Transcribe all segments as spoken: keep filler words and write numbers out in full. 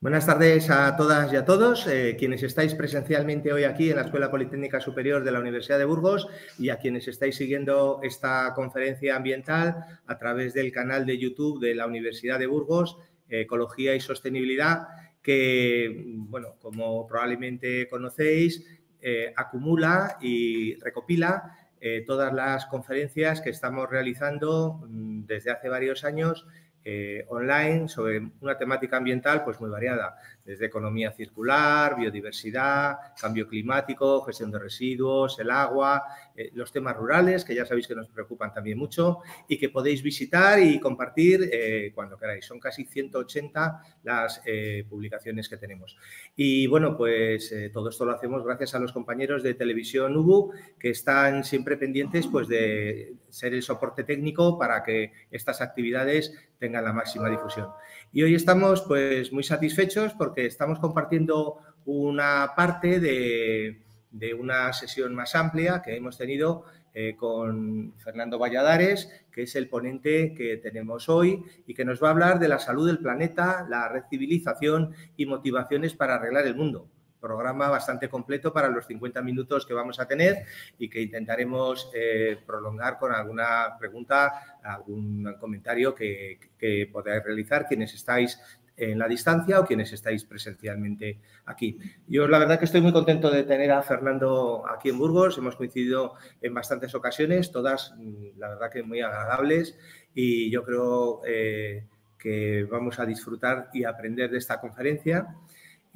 Buenas tardes a todas y a todos, eh, quienes estáis presencialmente hoy aquí en la Escuela Politécnica Superior de la Universidad de Burgos y a quienes estáis siguiendo esta conferencia ambiental a través del canal de YouTube de la Universidad de Burgos, Ecología y Sostenibilidad, que, bueno, como probablemente conocéis, eh, acumula y recopila eh, todas las conferencias que estamos realizando mmm, desde hace varios años Eh, online sobre una temática ambiental pues muy variada, desde economía circular, biodiversidad, cambio climático, gestión de residuos, el agua, eh, los temas rurales, que ya sabéis que nos preocupan también mucho y que podéis visitar y compartir eh, cuando queráis. Son casi ciento ochenta las eh, publicaciones que tenemos. Y bueno, pues eh, todo esto lo hacemos gracias a los compañeros de Televisión U B U, que están siempre pendientes pues de ser el soporte técnico para que estas actividades tengan la máxima difusión. Y hoy estamos pues muy satisfechos porque estamos compartiendo una parte de, de una sesión más amplia que hemos tenido eh, con Fernando Valladares, que es el ponente que tenemos hoy y que nos va a hablar de la salud del planeta, la recivilización y motivaciones para arreglar el mundo. Programa bastante completo para los cincuenta minutos que vamos a tener y que intentaremos eh, prolongar con alguna pregunta, algún comentario que, que podáis realizar quienes estáis en la distancia o quienes estáis presencialmente aquí. Yo la verdad que estoy muy contento de tener a Fernando aquí en Burgos. Hemos coincidido en bastantes ocasiones, todas la verdad que muy agradables, y yo creo eh, que vamos a disfrutar y aprender de esta conferencia.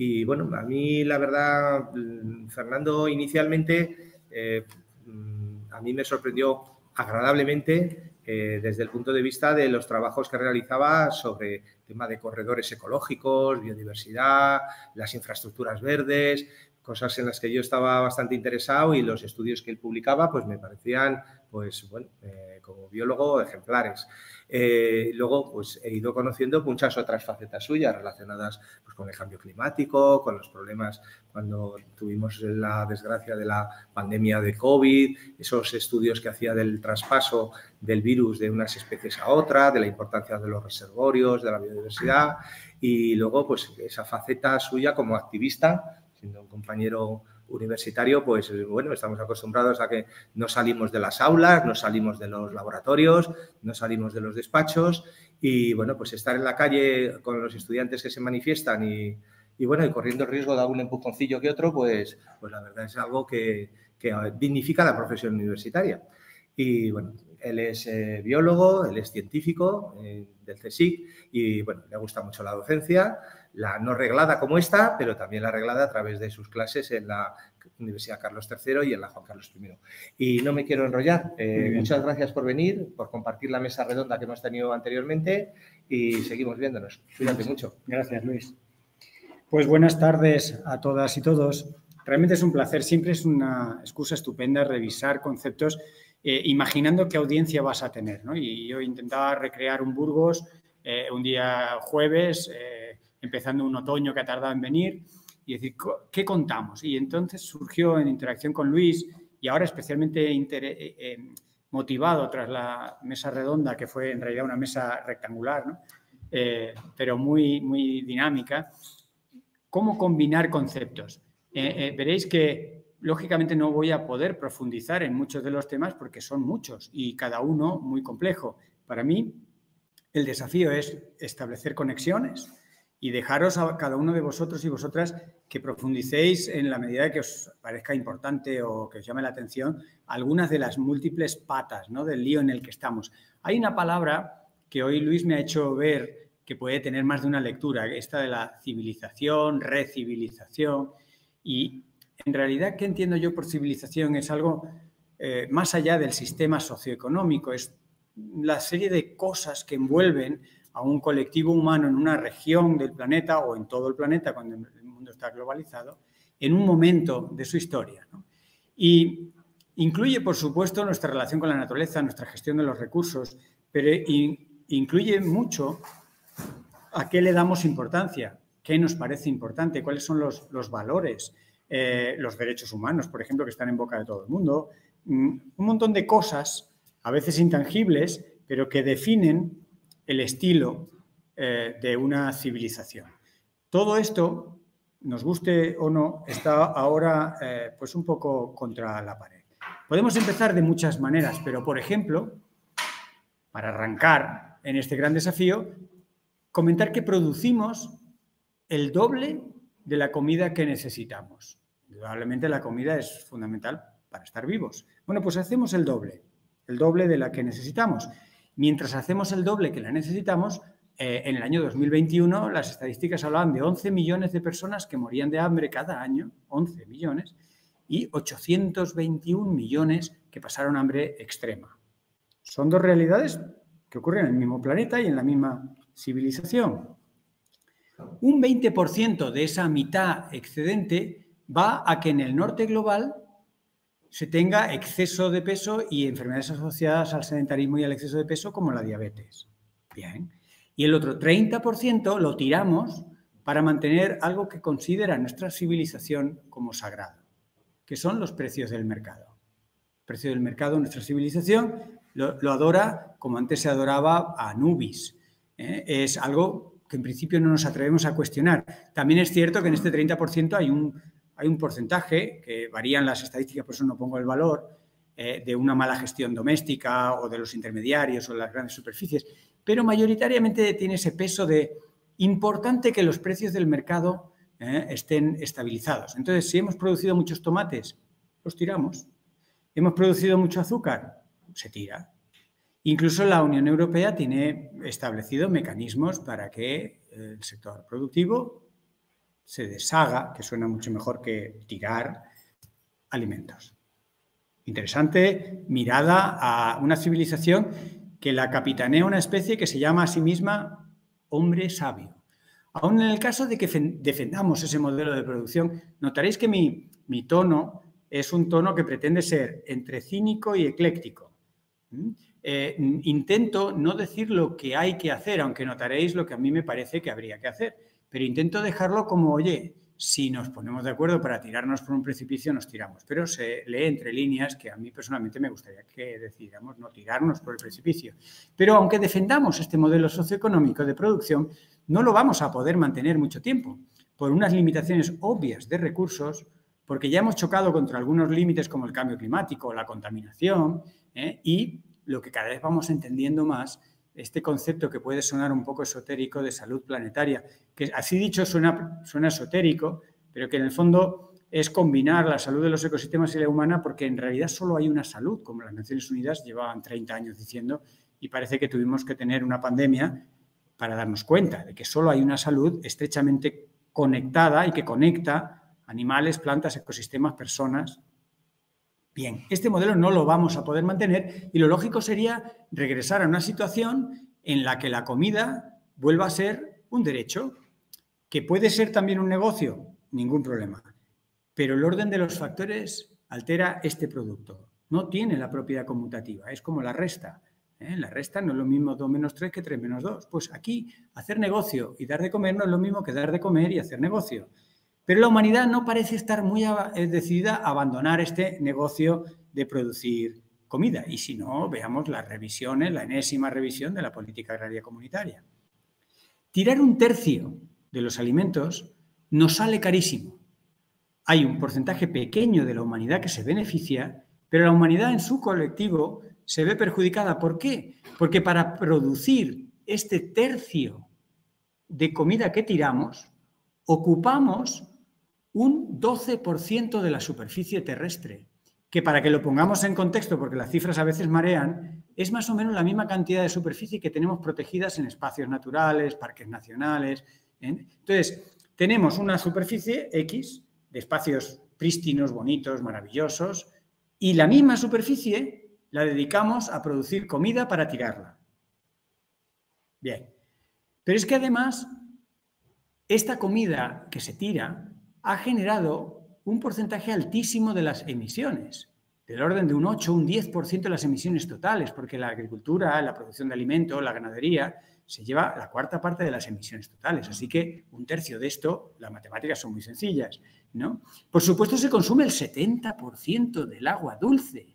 Y, bueno, a mí, la verdad, Fernando, inicialmente, eh, a mí me sorprendió agradablemente eh, desde el punto de vista de los trabajos que realizaba sobre tema de corredores ecológicos, biodiversidad, las infraestructuras verdes, cosas en las que yo estaba bastante interesado, y los estudios que él publicaba pues me parecían, pues, bueno, eh, como biólogo, ejemplares. Eh, luego, pues, he ido conociendo muchas otras facetas suyas relacionadas pues, con el cambio climático, con los problemas cuando tuvimos la desgracia de la pandemia de COVID, esos estudios que hacía del traspaso del virus de unas especies a otra, de la importancia de los reservorios, de la biodiversidad, y luego, pues, esa faceta suya como activista, siendo un compañero universitario, pues bueno, estamos acostumbrados a que no salimos de las aulas, no salimos de los laboratorios, no salimos de los despachos y, bueno, pues estar en la calle con los estudiantes que se manifiestan y, y bueno, y corriendo el riesgo de algún empujoncillo que otro, pues, pues la verdad es algo que, que dignifica la profesión universitaria. Y, bueno, él es eh, biólogo, él es científico eh, del C S I C y, bueno, le gusta mucho la docencia, la no reglada como esta, pero también la reglada a través de sus clases en la Universidad Carlos tercero y en la Juan Carlos primero. Y no me quiero enrollar. Eh, muchas gracias por venir, por compartir la mesa redonda que hemos tenido anteriormente y seguimos viéndonos. Cuídate mucho. Gracias, Luis. Pues buenas tardes a todas y todos. Realmente es un placer. Siempre es una excusa estupenda revisar conceptos eh, imaginando qué audiencia vas a tener, ¿no? Y yo intentaba recrear un Burgos eh, un día jueves, eh, empezando un otoño que ha tardado en venir, y decir, ¿qué contamos? Y entonces surgió en interacción con Luis, y ahora especialmente eh, motivado tras la mesa redonda, que fue en realidad una mesa rectangular, ¿no? eh, pero muy, muy dinámica, cómo combinar conceptos. Eh, eh, veréis que, lógicamente, no voy a poder profundizar en muchos de los temas porque son muchos y cada uno muy complejo. Para mí, el desafío es establecer conexiones y dejaros a cada uno de vosotros y vosotras que profundicéis en la medida que os parezca importante o que os llame la atención algunas de las múltiples patas, ¿no?, del lío en el que estamos. Hay una palabra que hoy Luis me ha hecho ver que puede tener más de una lectura, esta de la civilización, recivilización. Y en realidad, ¿qué entiendo yo por civilización? Es algo eh, más allá del sistema socioeconómico, es la serie de cosas que envuelven a un colectivo humano en una región del planeta o en todo el planeta, cuando el mundo está globalizado, en un momento de su historia, ¿no? Y incluye, por supuesto, nuestra relación con la naturaleza, nuestra gestión de los recursos, pero in, incluye mucho a qué le damos importancia, qué nos parece importante, cuáles son los, los valores, eh, los derechos humanos, por ejemplo, que están en boca de todo el mundo. Mm, un montón de cosas, a veces intangibles, pero que definen el estilo eh, de una civilización. Todo esto, nos guste o no, está ahora eh, pues un poco contra la pared. Podemos empezar de muchas maneras, pero, por ejemplo, para arrancar en este gran desafío, comentar que producimos el doble de la comida que necesitamos. Indudablemente la comida es fundamental para estar vivos. Bueno, pues hacemos el doble, el doble de la que necesitamos. Mientras hacemos el doble que la necesitamos, eh, en el año dos mil veintiuno las estadísticas hablaban de once millones de personas que morían de hambre cada año, once millones, y ochocientos veintiún millones que pasaron hambre extrema. Son dos realidades que ocurren en el mismo planeta y en la misma civilización. Un veinte por ciento de esa mitad excedente va a que en el norte global se tenga exceso de peso y enfermedades asociadas al sedentarismo y al exceso de peso como la diabetes. Bien. Y el otro treinta por ciento lo tiramos para mantener algo que considera nuestra civilización como sagrado, que son los precios del mercado. El precio del mercado en nuestra civilización lo, lo adora como antes se adoraba a Anubis. ¿eh? Es algo que en principio no nos atrevemos a cuestionar. También es cierto que en este treinta por ciento hay un... Hay un porcentaje, que varían las estadísticas, por eso no pongo el valor, eh, de una mala gestión doméstica o de los intermediarios o de las grandes superficies, pero mayoritariamente tiene ese peso de importante que los precios del mercado eh, estén estabilizados. Entonces, si hemos producido muchos tomates, los tiramos. Hemos producido mucho azúcar, se tira. Incluso la Unión Europea tiene establecido mecanismos para que el sector productivo se deshaga, que suena mucho mejor que tirar alimentos. Interesante mirada a una civilización que la capitanea una especie que se llama a sí misma hombre sabio. Aún en el caso de que defendamos ese modelo de producción, notaréis que mi, mi tono es un tono que pretende ser entre cínico y ecléctico. Eh, intento no decir lo que hay que hacer, aunque notaréis lo que a mí me parece que habría que hacer. Pero intento dejarlo como, oye, si nos ponemos de acuerdo para tirarnos por un precipicio, nos tiramos. Pero se lee entre líneas que a mí personalmente me gustaría que decidiéramos no tirarnos por el precipicio. Pero aunque defendamos este modelo socioeconómico de producción, no lo vamos a poder mantener mucho tiempo, por unas limitaciones obvias de recursos, porque ya hemos chocado contra algunos límites como el cambio climático, la contaminación, ¿eh? y lo que cada vez vamos entendiendo más, este concepto que puede sonar un poco esotérico de salud planetaria, que así dicho suena, suena esotérico, pero que en el fondo es combinar la salud de los ecosistemas y la humana, porque en realidad solo hay una salud, como las Naciones Unidas llevaban treinta años diciendo, y parece que tuvimos que tener una pandemia para darnos cuenta de que solo hay una salud estrechamente conectada y que conecta animales, plantas, ecosistemas, personas. Bien, este modelo no lo vamos a poder mantener y lo lógico sería regresar a una situación en la que la comida vuelva a ser un derecho, que puede ser también un negocio, ningún problema, pero el orden de los factores altera este producto, no tiene la propiedad conmutativa, es como la resta, ¿eh? La resta no es lo mismo dos menos tres que tres menos dos, pues aquí hacer negocio y dar de comer no es lo mismo que dar de comer y hacer negocio. Pero la humanidad no parece estar muy decidida a abandonar este negocio de producir comida. Y si no, veamos las revisiones, la enésima revisión de la política agraria comunitaria. Tirar un tercio de los alimentos nos sale carísimo. Hay un porcentaje pequeño de la humanidad que se beneficia, pero la humanidad en su colectivo se ve perjudicada. ¿Por qué? Porque para producir este tercio de comida que tiramos, ocupamos un doce por ciento de la superficie terrestre, que para que lo pongamos en contexto, porque las cifras a veces marean, es más o menos la misma cantidad de superficie que tenemos protegidas en espacios naturales, parques nacionales. Entonces, tenemos una superficie X de espacios prístinos, bonitos, maravillosos, y la misma superficie la dedicamos a producir comida para tirarla. Bien. Pero es que además, esta comida que se tira ha generado un porcentaje altísimo de las emisiones, del orden de un ocho, un diez por ciento de las emisiones totales, porque la agricultura, la producción de alimentos, la ganadería, se lleva la cuarta parte de las emisiones totales. Así que un tercio de esto, las matemáticas son muy sencillas, ¿no? Por supuesto, se consume el setenta por ciento del agua dulce,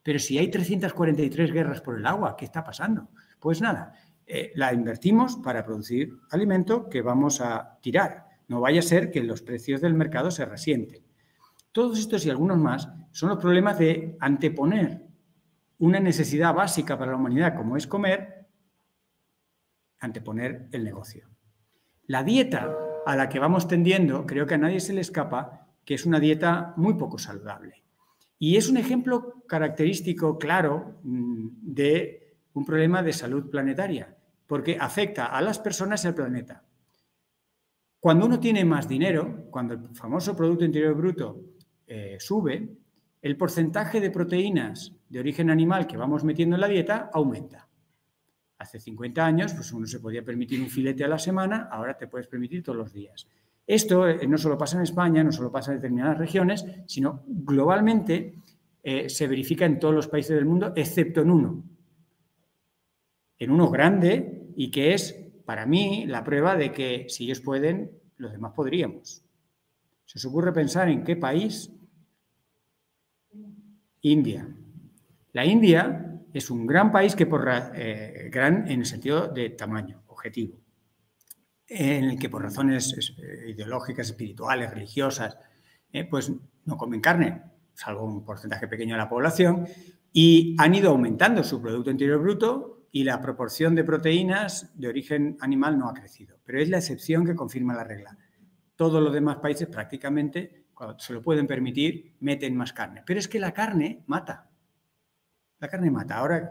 pero si hay trescientas cuarenta y tres guerras por el agua, ¿qué está pasando? Pues nada, eh, la invertimos para producir alimento que vamos a tirar. No vaya a ser que los precios del mercado se resienten. Todos estos y algunos más son los problemas de anteponer una necesidad básica para la humanidad, como es comer, anteponer el negocio. La dieta a la que vamos tendiendo, creo que a nadie se le escapa, que es una dieta muy poco saludable. Y es un ejemplo característico, claro, de un problema de salud planetaria, porque afecta a las personas y al planeta. Cuando uno tiene más dinero, cuando el famoso Producto Interior Bruto eh, sube, el porcentaje de proteínas de origen animal que vamos metiendo en la dieta aumenta. Hace cincuenta años, pues uno se podía permitir un filete a la semana, ahora te puedes permitir todos los días. Esto eh, no solo pasa en España, no solo pasa en determinadas regiones, sino globalmente eh, se verifica en todos los países del mundo, excepto en uno. En uno grande y que es, para mí, la prueba de que si ellos pueden, los demás podríamos. ¿Se os ocurre pensar en qué país? India. La India es un gran país que por eh, gran en el sentido de tamaño, objetivo, en el que por razones ideológicas, espirituales, religiosas, eh, pues no comen carne, salvo un porcentaje pequeño de la población, y han ido aumentando su Producto Interior Bruto, y la proporción de proteínas de origen animal no ha crecido. Pero es la excepción que confirma la regla. Todos los demás países prácticamente, cuando se lo pueden permitir, meten más carne. Pero es que la carne mata. La carne mata. Ahora,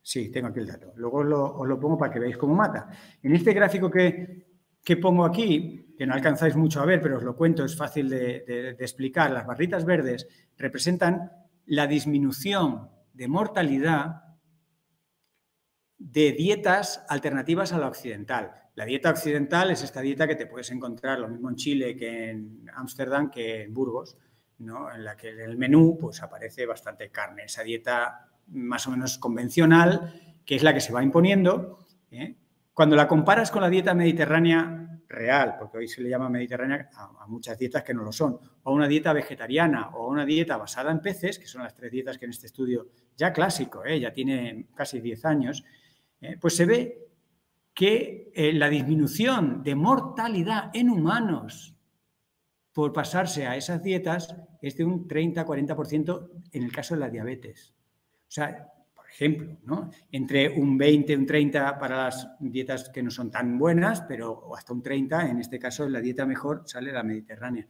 sí, tengo aquí el dato. Luego os lo, os lo pongo para que veáis cómo mata. En este gráfico que, que pongo aquí, que no alcanzáis mucho a ver, pero os lo cuento, es fácil de, de, de explicar. Las barritas verdes representan la disminución de mortalidad de dietas alternativas a la occidental. La dieta occidental es esta dieta que te puedes encontrar lo mismo en Chile que en Ámsterdam que en Burgos, ¿no? En la que en el menú pues, aparece bastante carne. Esa dieta más o menos convencional, que es la que se va imponiendo, ¿eh? Cuando la comparas con la dieta mediterránea real, porque hoy se le llama mediterránea a, a muchas dietas que no lo son, o una dieta vegetariana o una dieta basada en peces, que son las tres dietas que en este estudio ya clásico, ¿eh? Ya tiene casi diez años, Eh, pues se ve que eh, la disminución de mortalidad en humanos por pasarse a esas dietas es de un treinta a cuarenta por ciento en el caso de la diabetes. O sea, por ejemplo, ¿no? Entre un veinte, un treinta para las dietas que no son tan buenas, pero hasta un treinta, en este caso la dieta mejor sale la mediterránea.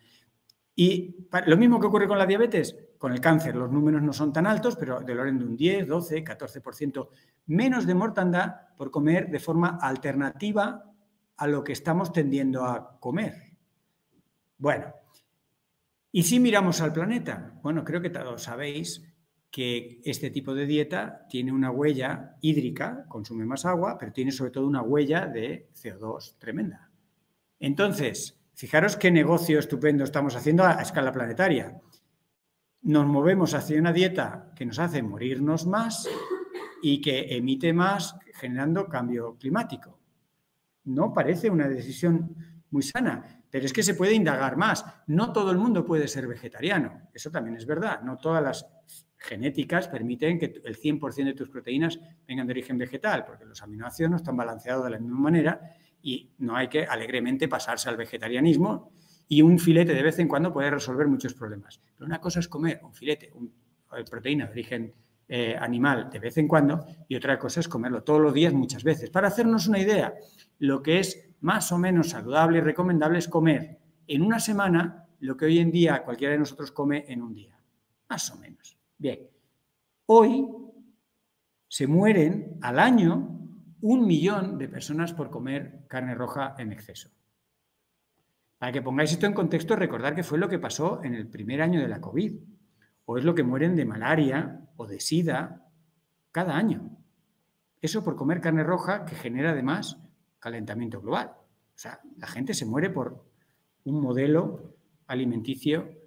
Y para, lo mismo que ocurre con la diabetes, con el cáncer, los números no son tan altos, pero del orden de un diez, doce, catorce por ciento menos de mortandad por comer de forma alternativa a lo que estamos tendiendo a comer. Bueno, y si miramos al planeta, bueno, creo que todos sabéis que este tipo de dieta tiene una huella hídrica, consume más agua, pero tiene sobre todo una huella de C O dos tremenda. Entonces, fijaros qué negocio estupendo estamos haciendo a escala planetaria. Nos movemos hacia una dieta que nos hace morirnos más y que emite más generando cambio climático. No parece una decisión muy sana, pero es que se puede indagar más. No todo el mundo puede ser vegetariano, eso también es verdad. No todas las genéticas permiten que el cien por ciento de tus proteínas vengan de origen vegetal, porque los aminoácidos no están balanceados de la misma manera y no hay que alegremente pasarse al vegetarianismo, y un filete de vez en cuando puede resolver muchos problemas. Pero una cosa es comer un filete, un, proteína de origen eh, animal de vez en cuando, y otra cosa es comerlo todos los días muchas veces. Para hacernos una idea, lo que es más o menos saludable y recomendable es comer en una semana lo que hoy en día cualquiera de nosotros come en un día. Más o menos. Bien. Hoy se mueren al año un millón de personas por comer carne roja en exceso. Para que pongáis esto en contexto, recordad que fue lo que pasó en el primer año de la COVID, o es lo que mueren de malaria o de sida cada año. Eso por comer carne roja, que genera además calentamiento global. O sea, la gente se muere por un modelo alimenticio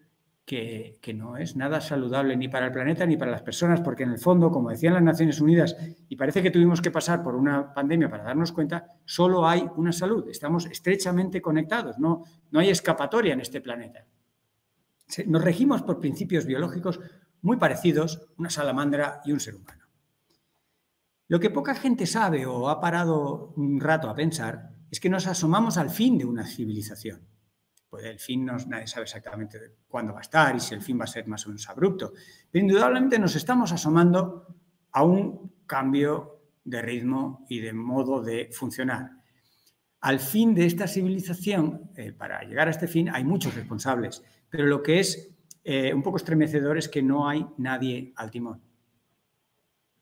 que, que no es nada saludable ni para el planeta ni para las personas, porque en el fondo, como decían las Naciones Unidas, y parece que tuvimos que pasar por una pandemia para darnos cuenta, solo hay una salud. Estamos estrechamente conectados, no, no hay escapatoria en este planeta. Nos regimos por principios biológicos muy parecidos, una salamandra y un ser humano. Lo que poca gente sabe o ha parado un rato a pensar es que nos asomamos al fin de una civilización. Pues el fin no, nadie sabe exactamente cuándo va a estar y si el fin va a ser más o menos abrupto. Pero indudablemente nos estamos asomando a un cambio de ritmo y de modo de funcionar. Al fin de esta civilización, eh, para llegar a este fin, hay muchos responsables. Pero lo que es eh, un poco estremecedor es que no hay nadie al timón.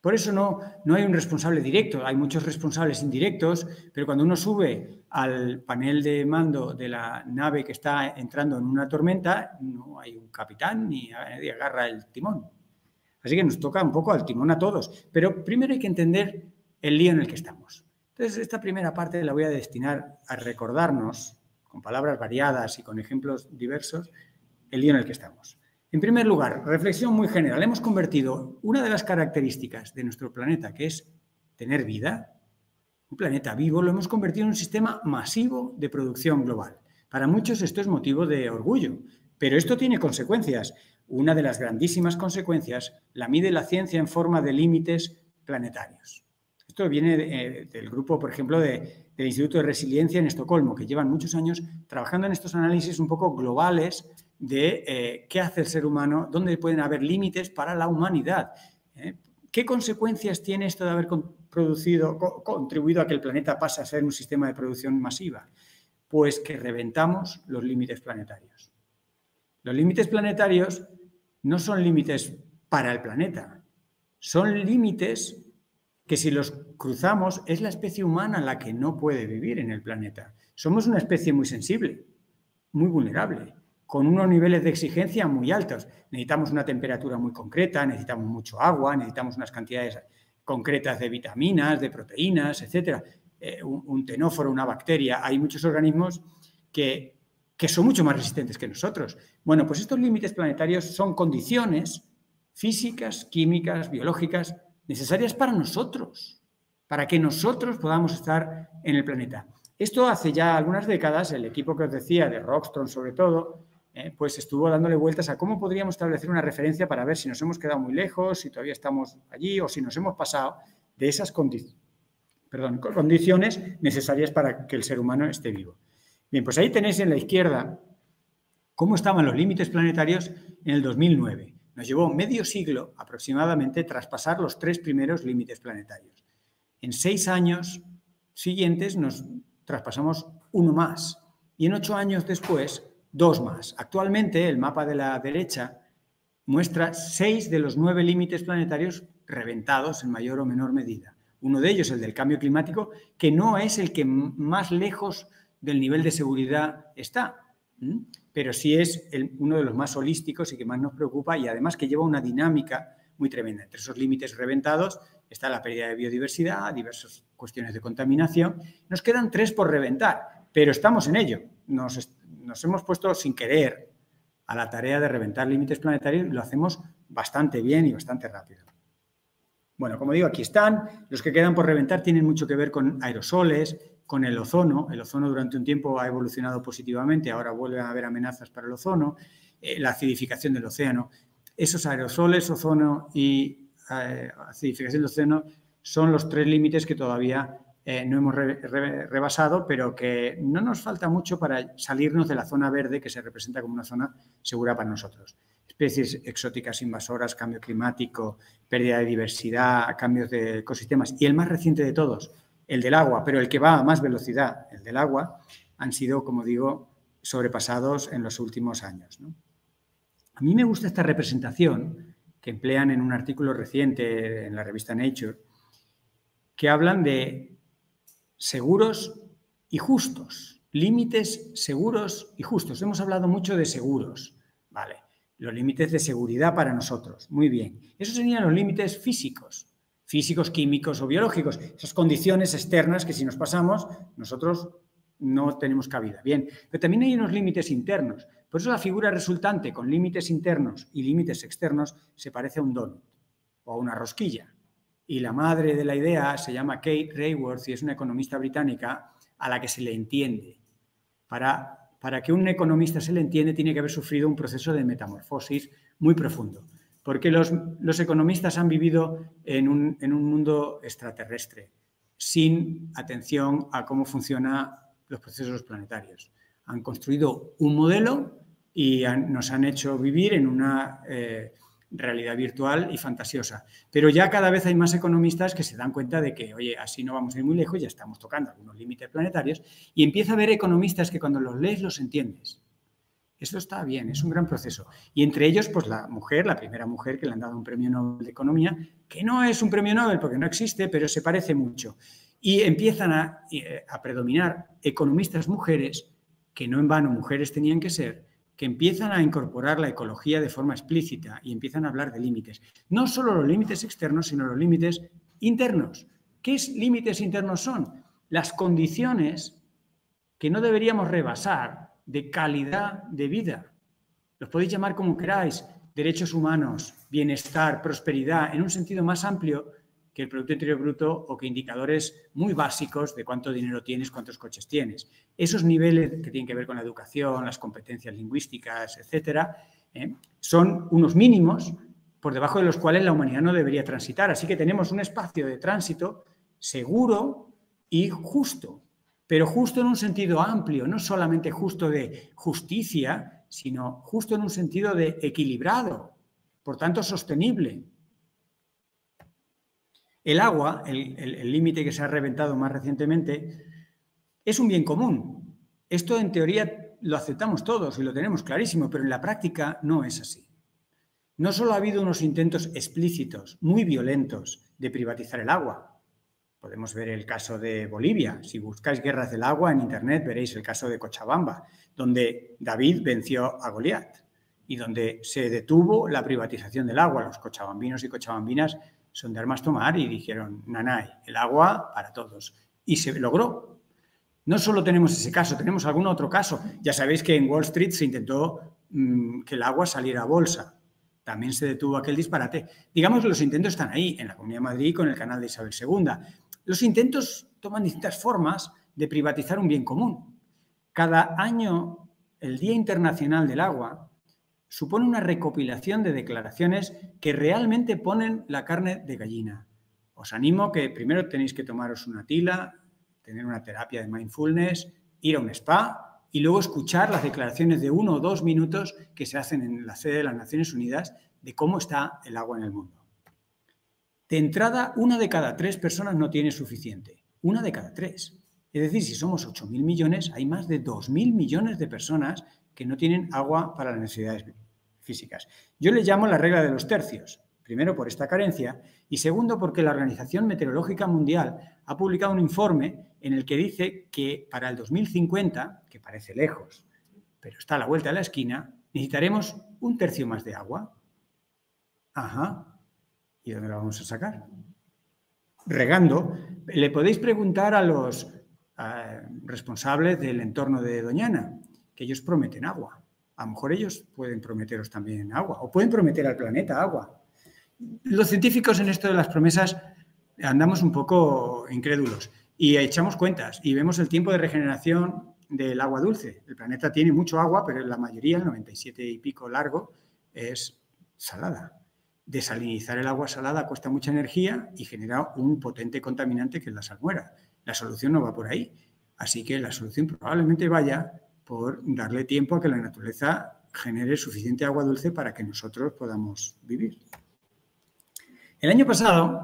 Por eso no, no hay un responsable directo, hay muchos responsables indirectos, pero cuando uno sube al panel de mando de la nave que está entrando en una tormenta, no hay un capitán ni nadie agarra el timón. Así que nos toca un poco al timón a todos, pero primero hay que entender el lío en el que estamos. Entonces, esta primera parte la voy a destinar a recordarnos, con palabras variadas y con ejemplos diversos, el lío en el que estamos. En primer lugar, reflexión muy general. Hemos convertido una de las características de nuestro planeta, que es tener vida, un planeta vivo, lo hemos convertido en un sistema masivo de producción global. Para muchos esto es motivo de orgullo, pero esto tiene consecuencias. Una de las grandísimas consecuencias la mide la ciencia en forma de límites planetarios. Esto viene de, del grupo, por ejemplo, de, del Instituto de Resiliencia en Estocolmo, que llevan muchos años trabajando en estos análisis un poco globales de eh, qué hace el ser humano, dónde pueden haber límites para la humanidad. ¿eh? ¿Qué consecuencias tiene esto de haber producido, co contribuido a que el planeta pase a ser un sistema de producción masiva? Pues que reventamos los límites planetarios. Los límites planetarios no son límites para el planeta, son límites que si los cruzamos es la especie humana la que no puede vivir en el planeta. Somos una especie muy sensible, muy vulnerable, con unos niveles de exigencia muy altos. Necesitamos una temperatura muy concreta, necesitamos mucho agua, necesitamos unas cantidades concretas de vitaminas, de proteínas, etcétera. Eh, un, un tenóforo, una bacteria. Hay muchos organismos que, que son mucho más resistentes que nosotros. Bueno, pues estos límites planetarios son condiciones físicas, químicas, biológicas, necesarias para nosotros, para que nosotros podamos estar en el planeta. Esto hace ya algunas décadas, el equipo que os decía, de Rockstone sobre todo, Eh, pues estuvo dándole vueltas a cómo podríamos establecer una referencia para ver si nos hemos quedado muy lejos, si todavía estamos allí o si nos hemos pasado de esas condi perdón, condiciones necesarias para que el ser humano esté vivo. Bien, pues ahí tenéis en la izquierda cómo estaban los límites planetarios en el dos mil nueve. Nos llevó medio siglo aproximadamente traspasar los tres primeros límites planetarios. En seis años siguientes nos traspasamos uno más y en ocho años después dos más. Actualmente, el mapa de la derecha muestra seis de los nueve límites planetarios reventados en mayor o menor medida. Uno de ellos, el del cambio climático, que no es el que más lejos del nivel de seguridad está, pero sí es el, uno de los más holísticos y que más nos preocupa y además que lleva una dinámica muy tremenda. Entre esos límites reventados está la pérdida de biodiversidad, diversas cuestiones de contaminación. Nos quedan tres por reventar, pero estamos en ello. Nos est Nos hemos puesto sin querer a la tarea de reventar límites planetarios y lo hacemos bastante bien y bastante rápido. Bueno, como digo, aquí están. Los que quedan por reventar tienen mucho que ver con aerosoles, con el ozono. El ozono durante un tiempo ha evolucionado positivamente, ahora vuelve a haber amenazas para el ozono, eh, la acidificación del océano. Esos aerosoles, ozono y eh, acidificación del océano son los tres límites que todavía Eh, no hemos re, re, rebasado, pero que no nos falta mucho para salirnos de la zona verde que se representa como una zona segura para nosotros. Especies exóticas invasoras, cambio climático, pérdida de diversidad, cambios de ecosistemas y el más reciente de todos, el del agua, pero el que va a más velocidad, el del agua, han sido, como digo, sobrepasados en los últimos años, ¿no? A mí me gusta esta representación que emplean en un artículo reciente en la revista Nature, que hablan de seguros y justos, límites seguros y justos. Hemos hablado mucho de seguros, ¿vale? Los límites de seguridad para nosotros, muy bien. Esos serían los límites físicos, físicos, químicos o biológicos, esas condiciones externas que si nos pasamos, nosotros no tenemos cabida, bien. Pero también hay unos límites internos, por eso la figura resultante con límites internos y límites externos se parece a un donut o a una rosquilla. Y la madre de la idea se llama Kate Raworth y es una economista británica a la que se le entiende. Para, para que un economista se le entiende tiene que haber sufrido un proceso de metamorfosis muy profundo, porque los, los economistas han vivido en un, en un mundo extraterrestre, sin atención a cómo funcionan los procesos planetarios. Han construido un modelo y han, nos han hecho vivir en una... Eh, realidad virtual y fantasiosa. Pero ya cada vez hay más economistas que se dan cuenta de que, oye, así no vamos a ir muy lejos, ya estamos tocando algunos límites planetarios, y empieza a haber economistas que cuando los lees los entiendes. Eso está bien, es un gran proceso. Y entre ellos, pues la mujer, la primera mujer que le han dado un premio Nobel de Economía, que no es un premio Nobel porque no existe, pero se parece mucho. Y empiezan a, a predominar economistas mujeres, que no en vano mujeres tenían que ser, que empiezan a incorporar la ecología de forma explícita y empiezan a hablar de límites. No solo los límites externos, sino los límites internos. ¿Qué límites internos son? Las condiciones que no deberíamos rebasar de calidad de vida. Los podéis llamar como queráis, derechos humanos, bienestar, prosperidad, en un sentido más amplio que el Producto Interior Bruto o que indicadores muy básicos de cuánto dinero tienes, cuántos coches tienes. Esos niveles que tienen que ver con la educación, las competencias lingüísticas, etcétera, ¿eh? son unos mínimos por debajo de los cuales la humanidad no debería transitar. Así que tenemos un espacio de tránsito seguro y justo, pero justo en un sentido amplio, no solamente justo de justicia, sino justo en un sentido de equilibrado, por tanto sostenible. El agua, el límite que se ha reventado más recientemente, es un bien común. Esto en teoría lo aceptamos todos y lo tenemos clarísimo, pero en la práctica no es así. No solo ha habido unos intentos explícitos, muy violentos, de privatizar el agua. Podemos ver el caso de Bolivia. Si buscáis guerras del agua en internet veréis el caso de Cochabamba, donde David venció a Goliat y donde se detuvo la privatización del agua. Los cochabambinos y cochabambinas son de armas tomar y dijeron, nanay, el agua para todos. Y se logró. No solo tenemos ese caso, tenemos algún otro caso. Ya sabéis que en Wall Street se intentó mmm, que el agua saliera a bolsa. También se detuvo aquel disparate. Digamos que los intentos están ahí, en la Comunidad de Madrid con el canal de Isabel segunda. Los intentos toman distintas formas de privatizar un bien común. Cada año, el Día Internacional del Agua supone una recopilación de declaraciones que realmente ponen la carne de gallina. Os animo que primero tenéis que tomaros una tila, tener una terapia de mindfulness, ir a un spa y luego escuchar las declaraciones de uno o dos minutos que se hacen en la sede de las Naciones Unidas de cómo está el agua en el mundo. De entrada, una de cada tres personas no tiene suficiente. Una de cada tres. Es decir, si somos ocho mil millones, hay más de dos mil millones de personas que no tienen agua para las necesidades físicas. Yo le llamo la regla de los tercios, primero por esta carencia y segundo porque la Organización Meteorológica Mundial ha publicado un informe en el que dice que para el dos mil cincuenta, que parece lejos, pero está a la vuelta de la esquina, necesitaremos un tercio más de agua. Ajá, ¿y dónde la vamos a sacar? Regando. Le podéis preguntar a los eh, responsables del entorno de Doñana, que ellos prometen agua. A lo mejor ellos pueden prometeros también agua o pueden prometer al planeta agua. Los científicos en esto de las promesas andamos un poco incrédulos y echamos cuentas y vemos el tiempo de regeneración del agua dulce. El planeta tiene mucho agua, pero la mayoría, el noventa y siete y pico largo, es salada. Desalinizar el agua salada cuesta mucha energía y genera un potente contaminante que es la salmuera. La solución no va por ahí, así que la solución probablemente vaya por darle tiempo a que la naturaleza genere suficiente agua dulce para que nosotros podamos vivir. El año pasado,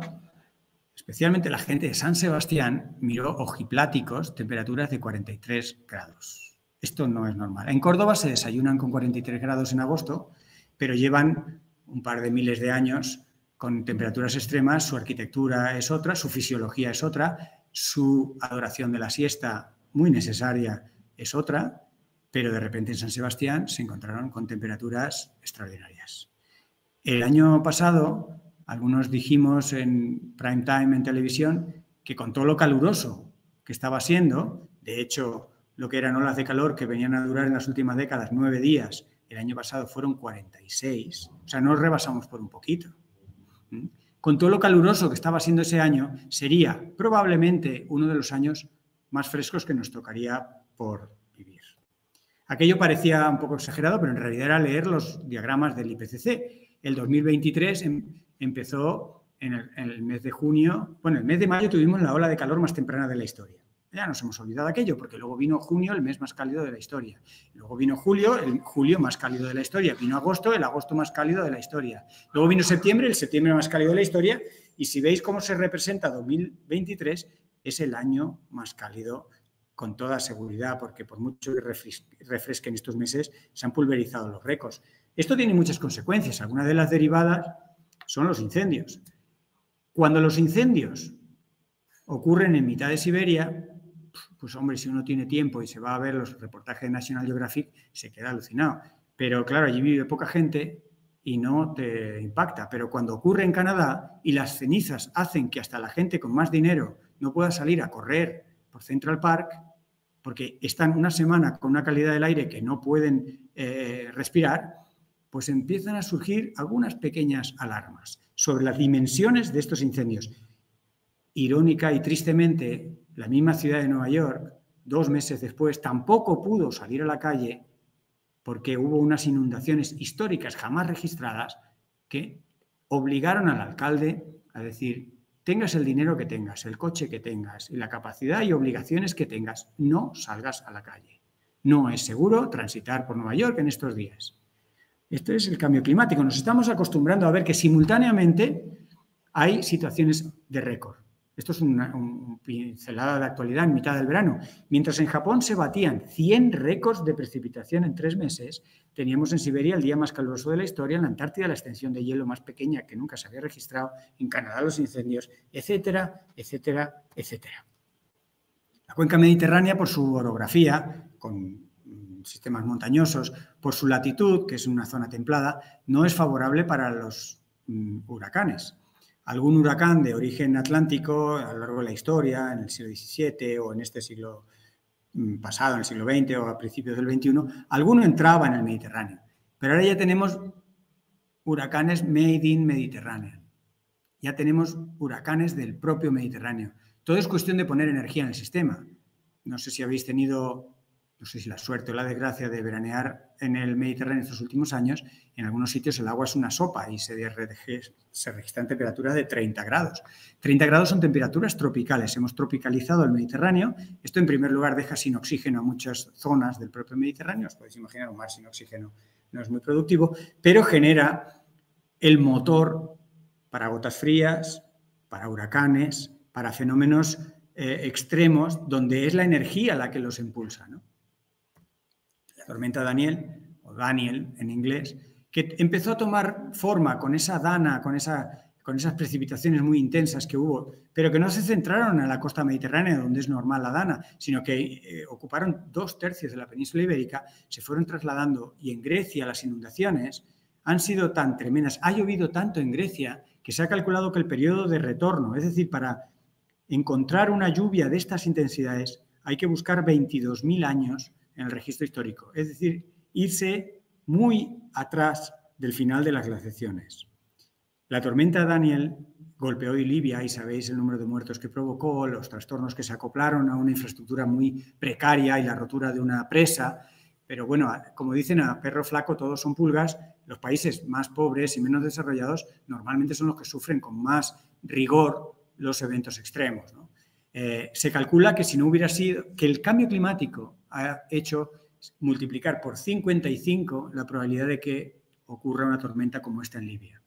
especialmente la gente de San Sebastián miró ojipláticos, temperaturas de cuarenta y tres grados. Esto no es normal. En Córdoba se desayunan con cuarenta y tres grados en agosto, pero llevan un par de miles de años con temperaturas extremas, su arquitectura es otra, su fisiología es otra, su adoración de la siesta, muy necesaria, es otra, pero de repente en San Sebastián se encontraron con temperaturas extraordinarias. El año pasado, algunos dijimos en prime time en televisión que con todo lo caluroso que estaba siendo, de hecho, lo que eran olas de calor que venían a durar en las últimas décadas nueve días, el año pasado fueron cuarenta y seis, o sea, no rebasamos por un poquito. Con todo lo caluroso que estaba siendo ese año, sería probablemente uno de los años más frescos que nos tocaría por vivir. Aquello parecía un poco exagerado, pero en realidad era leer los diagramas del I P C C. El dos mil veintitrés em, empezó en el, en el mes de junio, bueno, el mes de mayo tuvimos la ola de calor más temprana de la historia. Ya nos hemos olvidado aquello, porque luego vino junio, el mes más cálido de la historia. Luego vino julio, el julio más cálido de la historia. Vino agosto, el agosto más cálido de la historia. Luego vino septiembre, el septiembre más cálido de la historia. Y si veis cómo se representa dos mil veintitrés, es el año más cálido con toda seguridad, porque por mucho que refresquen estos meses, se han pulverizado los récords. Esto tiene muchas consecuencias. Algunas de las derivadas son los incendios. Cuando los incendios ocurren en mitad de Siberia, pues hombre, si uno tiene tiempo y se va a ver los reportajes de National Geographic, se queda alucinado. Pero claro, allí vive poca gente y no te impacta. Pero cuando ocurre en Canadá y las cenizas hacen que hasta la gente con más dinero no pueda salir a correr por Central Park, porque están una semana con una calidad del aire que no pueden eh, respirar, pues empiezan a surgir algunas pequeñas alarmas sobre las dimensiones de estos incendios. Irónica y tristemente, la misma ciudad de Nueva York, dos meses después, tampoco pudo salir a la calle porque hubo unas inundaciones históricas jamás registradas que obligaron al alcalde a decir: tengas el dinero que tengas, el coche que tengas, la capacidad y obligaciones que tengas, no salgas a la calle. No es seguro transitar por Nueva York en estos días. Este es el cambio climático. Nos estamos acostumbrando a ver que simultáneamente hay situaciones de récord. Esto es una un pincelada de actualidad en mitad del verano. Mientras en Japón se batían cien récords de precipitación en tres meses, teníamos en Siberia el día más caluroso de la historia, en la Antártida la extensión de hielo más pequeña que nunca se había registrado, en Canadá los incendios, etcétera, etcétera, etcétera. La cuenca mediterránea, por su orografía, con sistemas montañosos, por su latitud, que es una zona templada, no es favorable para los um, huracanes. Algún huracán de origen atlántico a lo largo de la historia, en el siglo diecisiete o en este siglo pasado, en el siglo veinte o a principios del veintiuno, alguno entraba en el Mediterráneo. Pero ahora ya tenemos huracanes made in Mediterráneo. Ya tenemos huracanes del propio Mediterráneo. Todo es cuestión de poner energía en el sistema. No sé si habéis tenido, no sé si la suerte o la desgracia de veranear en el Mediterráneo estos últimos años, en algunos sitios el agua es una sopa y se, se registran temperaturas de treinta grados. treinta grados son temperaturas tropicales. Hemos tropicalizado el Mediterráneo. Esto, en primer lugar, deja sin oxígeno a muchas zonas del propio Mediterráneo. Os podéis imaginar, un mar sin oxígeno no es muy productivo, pero genera el motor para gotas frías, para huracanes, para fenómenos eh, extremos, donde es la energía la que los impulsa, ¿no? Tormenta Daniel, o Daniel en inglés, que empezó a tomar forma con esa dana, con, esa, con esas precipitaciones muy intensas que hubo, pero que no se centraron en la costa mediterránea, donde es normal la dana, sino que eh, ocuparon dos tercios de la península ibérica, se fueron trasladando, y en Grecia las inundaciones han sido tan tremendas, ha llovido tanto en Grecia que se ha calculado que el periodo de retorno, es decir, para encontrar una lluvia de estas intensidades hay que buscar veintidós mil años en el registro histórico, es decir, irse muy atrás del final de las glaciaciones. La tormenta Daniel golpeó Libia y sabéis el número de muertos que provocó, los trastornos que se acoplaron a una infraestructura muy precaria y la rotura de una presa, pero bueno, como dicen, a perro flaco todos son pulgas. Los países más pobres y menos desarrollados normalmente son los que sufren con más rigor los eventos extremos, ¿no? Eh, se calcula que si no hubiera sido, que el cambio climático ha hecho multiplicar por cincuenta y cinco la probabilidad de que ocurra una tormenta como esta en Libia.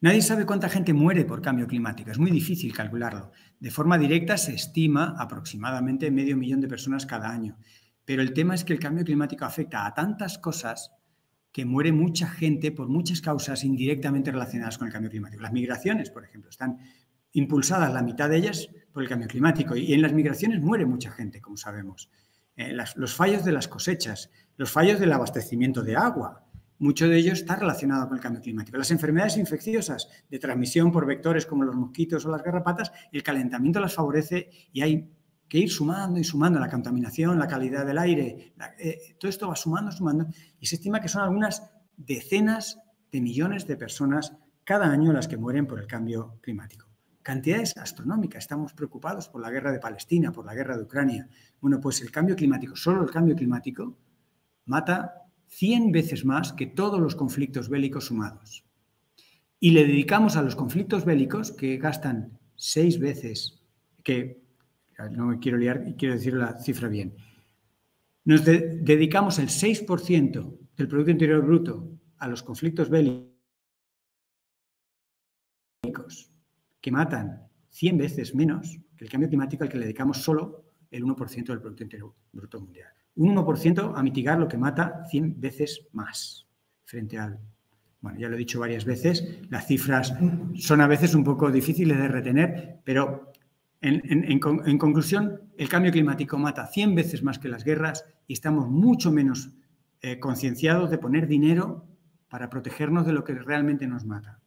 Nadie sabe cuánta gente muere por cambio climático, es muy difícil calcularlo. De forma directa se estima aproximadamente medio millón de personas cada año, pero el tema es que el cambio climático afecta a tantas cosas que muere mucha gente por muchas causas indirectamente relacionadas con el cambio climático. Las migraciones, por ejemplo, están impulsadas, la mitad de ellas, por el cambio climático. Y en las migraciones muere mucha gente, como sabemos. Eh, las, los fallos de las cosechas, los fallos del abastecimiento de agua, mucho de ello está relacionado con el cambio climático. Las enfermedades infecciosas de transmisión por vectores como los mosquitos o las garrapatas, el calentamiento las favorece y hay que ir sumando y sumando la contaminación, la calidad del aire, la, eh, todo esto va sumando, sumando, y se estima que son algunas decenas de millones de personas cada año las que mueren por el cambio climático. Cantidades astronómicas, estamos preocupados por la guerra de Palestina, por la guerra de Ucrania. Bueno, pues el cambio climático, solo el cambio climático, mata cien veces más que todos los conflictos bélicos sumados. Y le dedicamos a los conflictos bélicos, que gastan seis veces, que no me quiero liar y quiero decir la cifra bien, nos de- dedicamos el seis por ciento del Producto Interior Bruto a los conflictos bélicos, que matan cien veces menos que el cambio climático, al que le dedicamos solo el uno por ciento del Producto Interior Bruto Mundial. Un uno por ciento a mitigar lo que mata cien veces más frente al... Bueno, ya lo he dicho varias veces, las cifras son a veces un poco difíciles de retener, pero en, en, en, en conclusión, el cambio climático mata cien veces más que las guerras y estamos mucho menos eh, concienciados de poner dinero para protegernos de lo que realmente nos mata.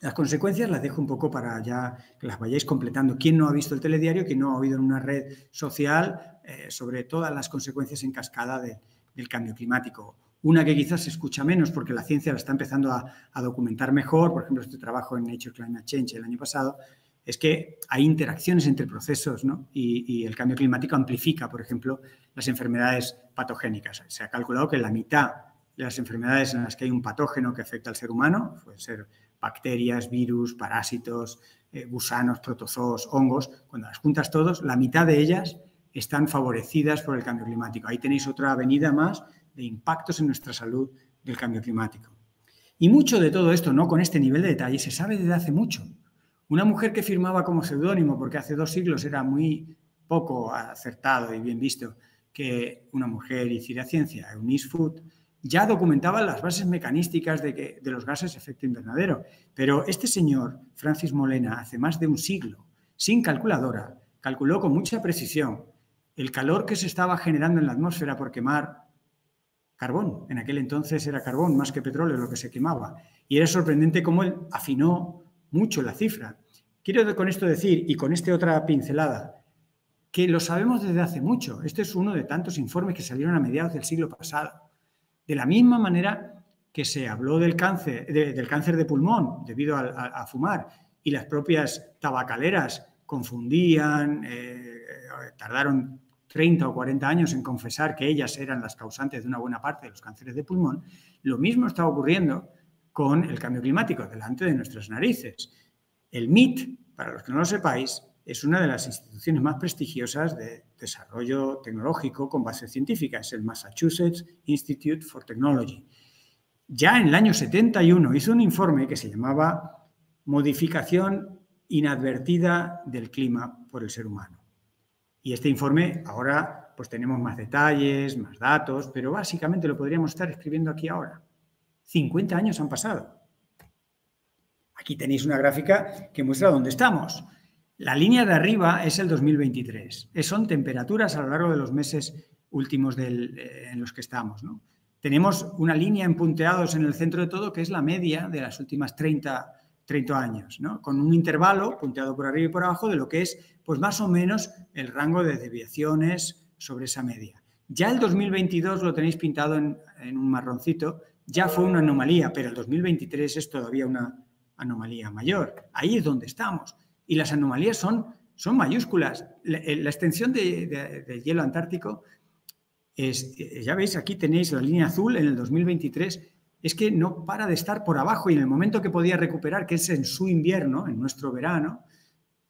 Las consecuencias las dejo un poco para ya que las vayáis completando. ¿Quién no ha visto el telediario? ¿Quién no ha oído en una red social eh, sobre todas las consecuencias en cascada de, del cambio climático? Una que quizás se escucha menos porque la ciencia la está empezando a, a documentar mejor, por ejemplo, este trabajo en Nature Climate Change el año pasado, es que hay interacciones entre procesos, ¿no? y, y el cambio climático amplifica, por ejemplo, las enfermedades patogénicas. Se ha calculado que la mitad de las enfermedades en las que hay un patógeno que afecta al ser humano, puede ser bacterias, virus, parásitos, eh, gusanos, protozoos, hongos, cuando las juntas todos, la mitad de ellas están favorecidas por el cambio climático. Ahí tenéis otra avenida más de impactos en nuestra salud del cambio climático. Y mucho de todo esto, no con este nivel de detalle, se sabe desde hace mucho. Una mujer que firmaba como seudónimo, porque hace dos siglos era muy poco acertado y bien visto que una mujer hiciera ciencia, Eunice Foot, ya documentaba las bases mecanísticas de, que, de los gases de efecto invernadero. Pero este señor, Francis Molena, hace más de un siglo, sin calculadora, calculó con mucha precisión el calor que se estaba generando en la atmósfera por quemar carbón. En aquel entonces era carbón más que petróleo lo que se quemaba. Y era sorprendente cómo él afinó mucho la cifra. Quiero con esto decir, y con esta otra pincelada, que lo sabemos desde hace mucho. Este es uno de tantos informes que salieron a mediados del siglo pasado. De la misma manera que se habló del cáncer de, del cáncer de pulmón debido a, a, a fumar, y las propias tabacaleras confundían, eh, tardaron treinta o cuarenta años en confesar que ellas eran las causantes de una buena parte de los cánceres de pulmón, lo mismo está ocurriendo con el cambio climático delante de nuestras narices. El M I T, para los que no lo sepáis, es una de las instituciones más prestigiosas de desarrollo tecnológico con base científica, es el Massachusetts Institute for Technology. Ya en el año setenta y uno hizo un informe que se llamaba Modificación inadvertida del clima por el ser humano. Y este informe ahora pues tenemos más detalles, más datos, pero básicamente lo podríamos estar escribiendo aquí ahora. cincuenta años han pasado. Aquí tenéis una gráfica que muestra dónde estamos. La línea de arriba es el dos mil veintitrés. Son temperaturas a lo largo de los meses últimos del, eh, en los que estamos, ¿no? Tenemos una línea en punteados en el centro de todo que es la media de las últimas treinta años, ¿no? Con un intervalo punteado por arriba y por abajo de lo que es pues más o menos el rango de desviaciones sobre esa media. Ya el dos mil veintidós lo tenéis pintado en, en un marroncito, ya fue una anomalía, pero el dos mil veintitrés es todavía una anomalía mayor. Ahí es donde estamos. Y las anomalías son, son mayúsculas. La, la extensión de, de, del hielo antártico, es, ya veis, aquí tenéis la línea azul en el dos mil veintitrés, es que no para de estar por abajo y en el momento que podía recuperar, que es en su invierno, en nuestro verano,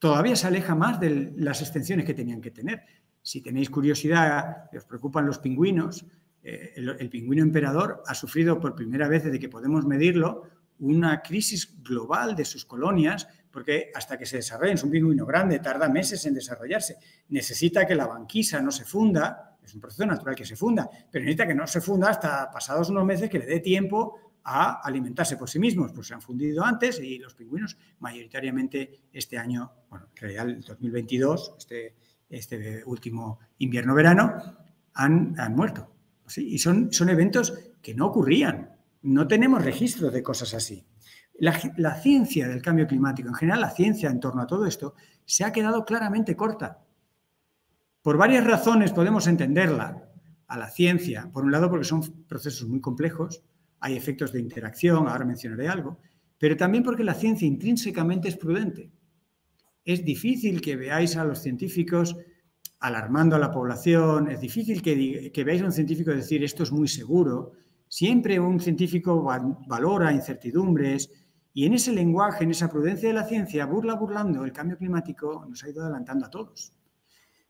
todavía se aleja más de las extensiones que tenían que tener. Si tenéis curiosidad, os preocupan los pingüinos, eh, el, el pingüino emperador ha sufrido por primera vez desde que podemos medirlo una crisis global de sus colonias, porque hasta que se desarrollen, es un pingüino grande, tarda meses en desarrollarse, necesita que la banquisa no se funda, Es un proceso natural que se funda, pero necesita que no se funda hasta pasados unos meses que le dé tiempo a alimentarse por sí mismos. Pues se han fundido antes y los pingüinos mayoritariamente este año, bueno, en realidad el dos mil veintidós, este, este último invierno-verano, han, han muerto. ¿Sí? Y son, son eventos que no ocurrían. No tenemos registro de cosas así. La, la ciencia del cambio climático, en general la ciencia en torno a todo esto, se ha quedado claramente corta. Por varias razones podemos entenderla a la ciencia. Por un lado, porque son procesos muy complejos, hay efectos de interacción, ahora mencionaré algo, pero también porque la ciencia intrínsecamente es prudente. Es difícil que veáis a los científicos alarmando a la población, es difícil que, que veáis a un científico decir esto es muy seguro. Siempre un científico va, valora incertidumbres y en ese lenguaje, en esa prudencia de la ciencia, burla burlando, el cambio climático nos ha ido adelantando a todos.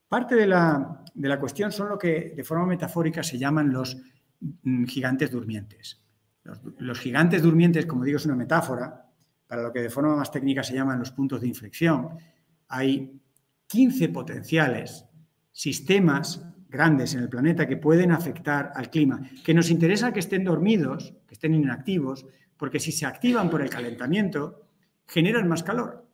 Parte de la, de la cuestión son lo que de forma metafórica se llaman los mm, gigantes durmientes. Los, los gigantes durmientes, como digo, es una metáfora para lo que de forma más técnica se llaman los puntos de inflexión. Hay quince potenciales sistemas grandes en el planeta que pueden afectar al clima, que nos interesa que estén dormidos, que estén inactivos, porque si se activan por el calentamiento, generan más calor.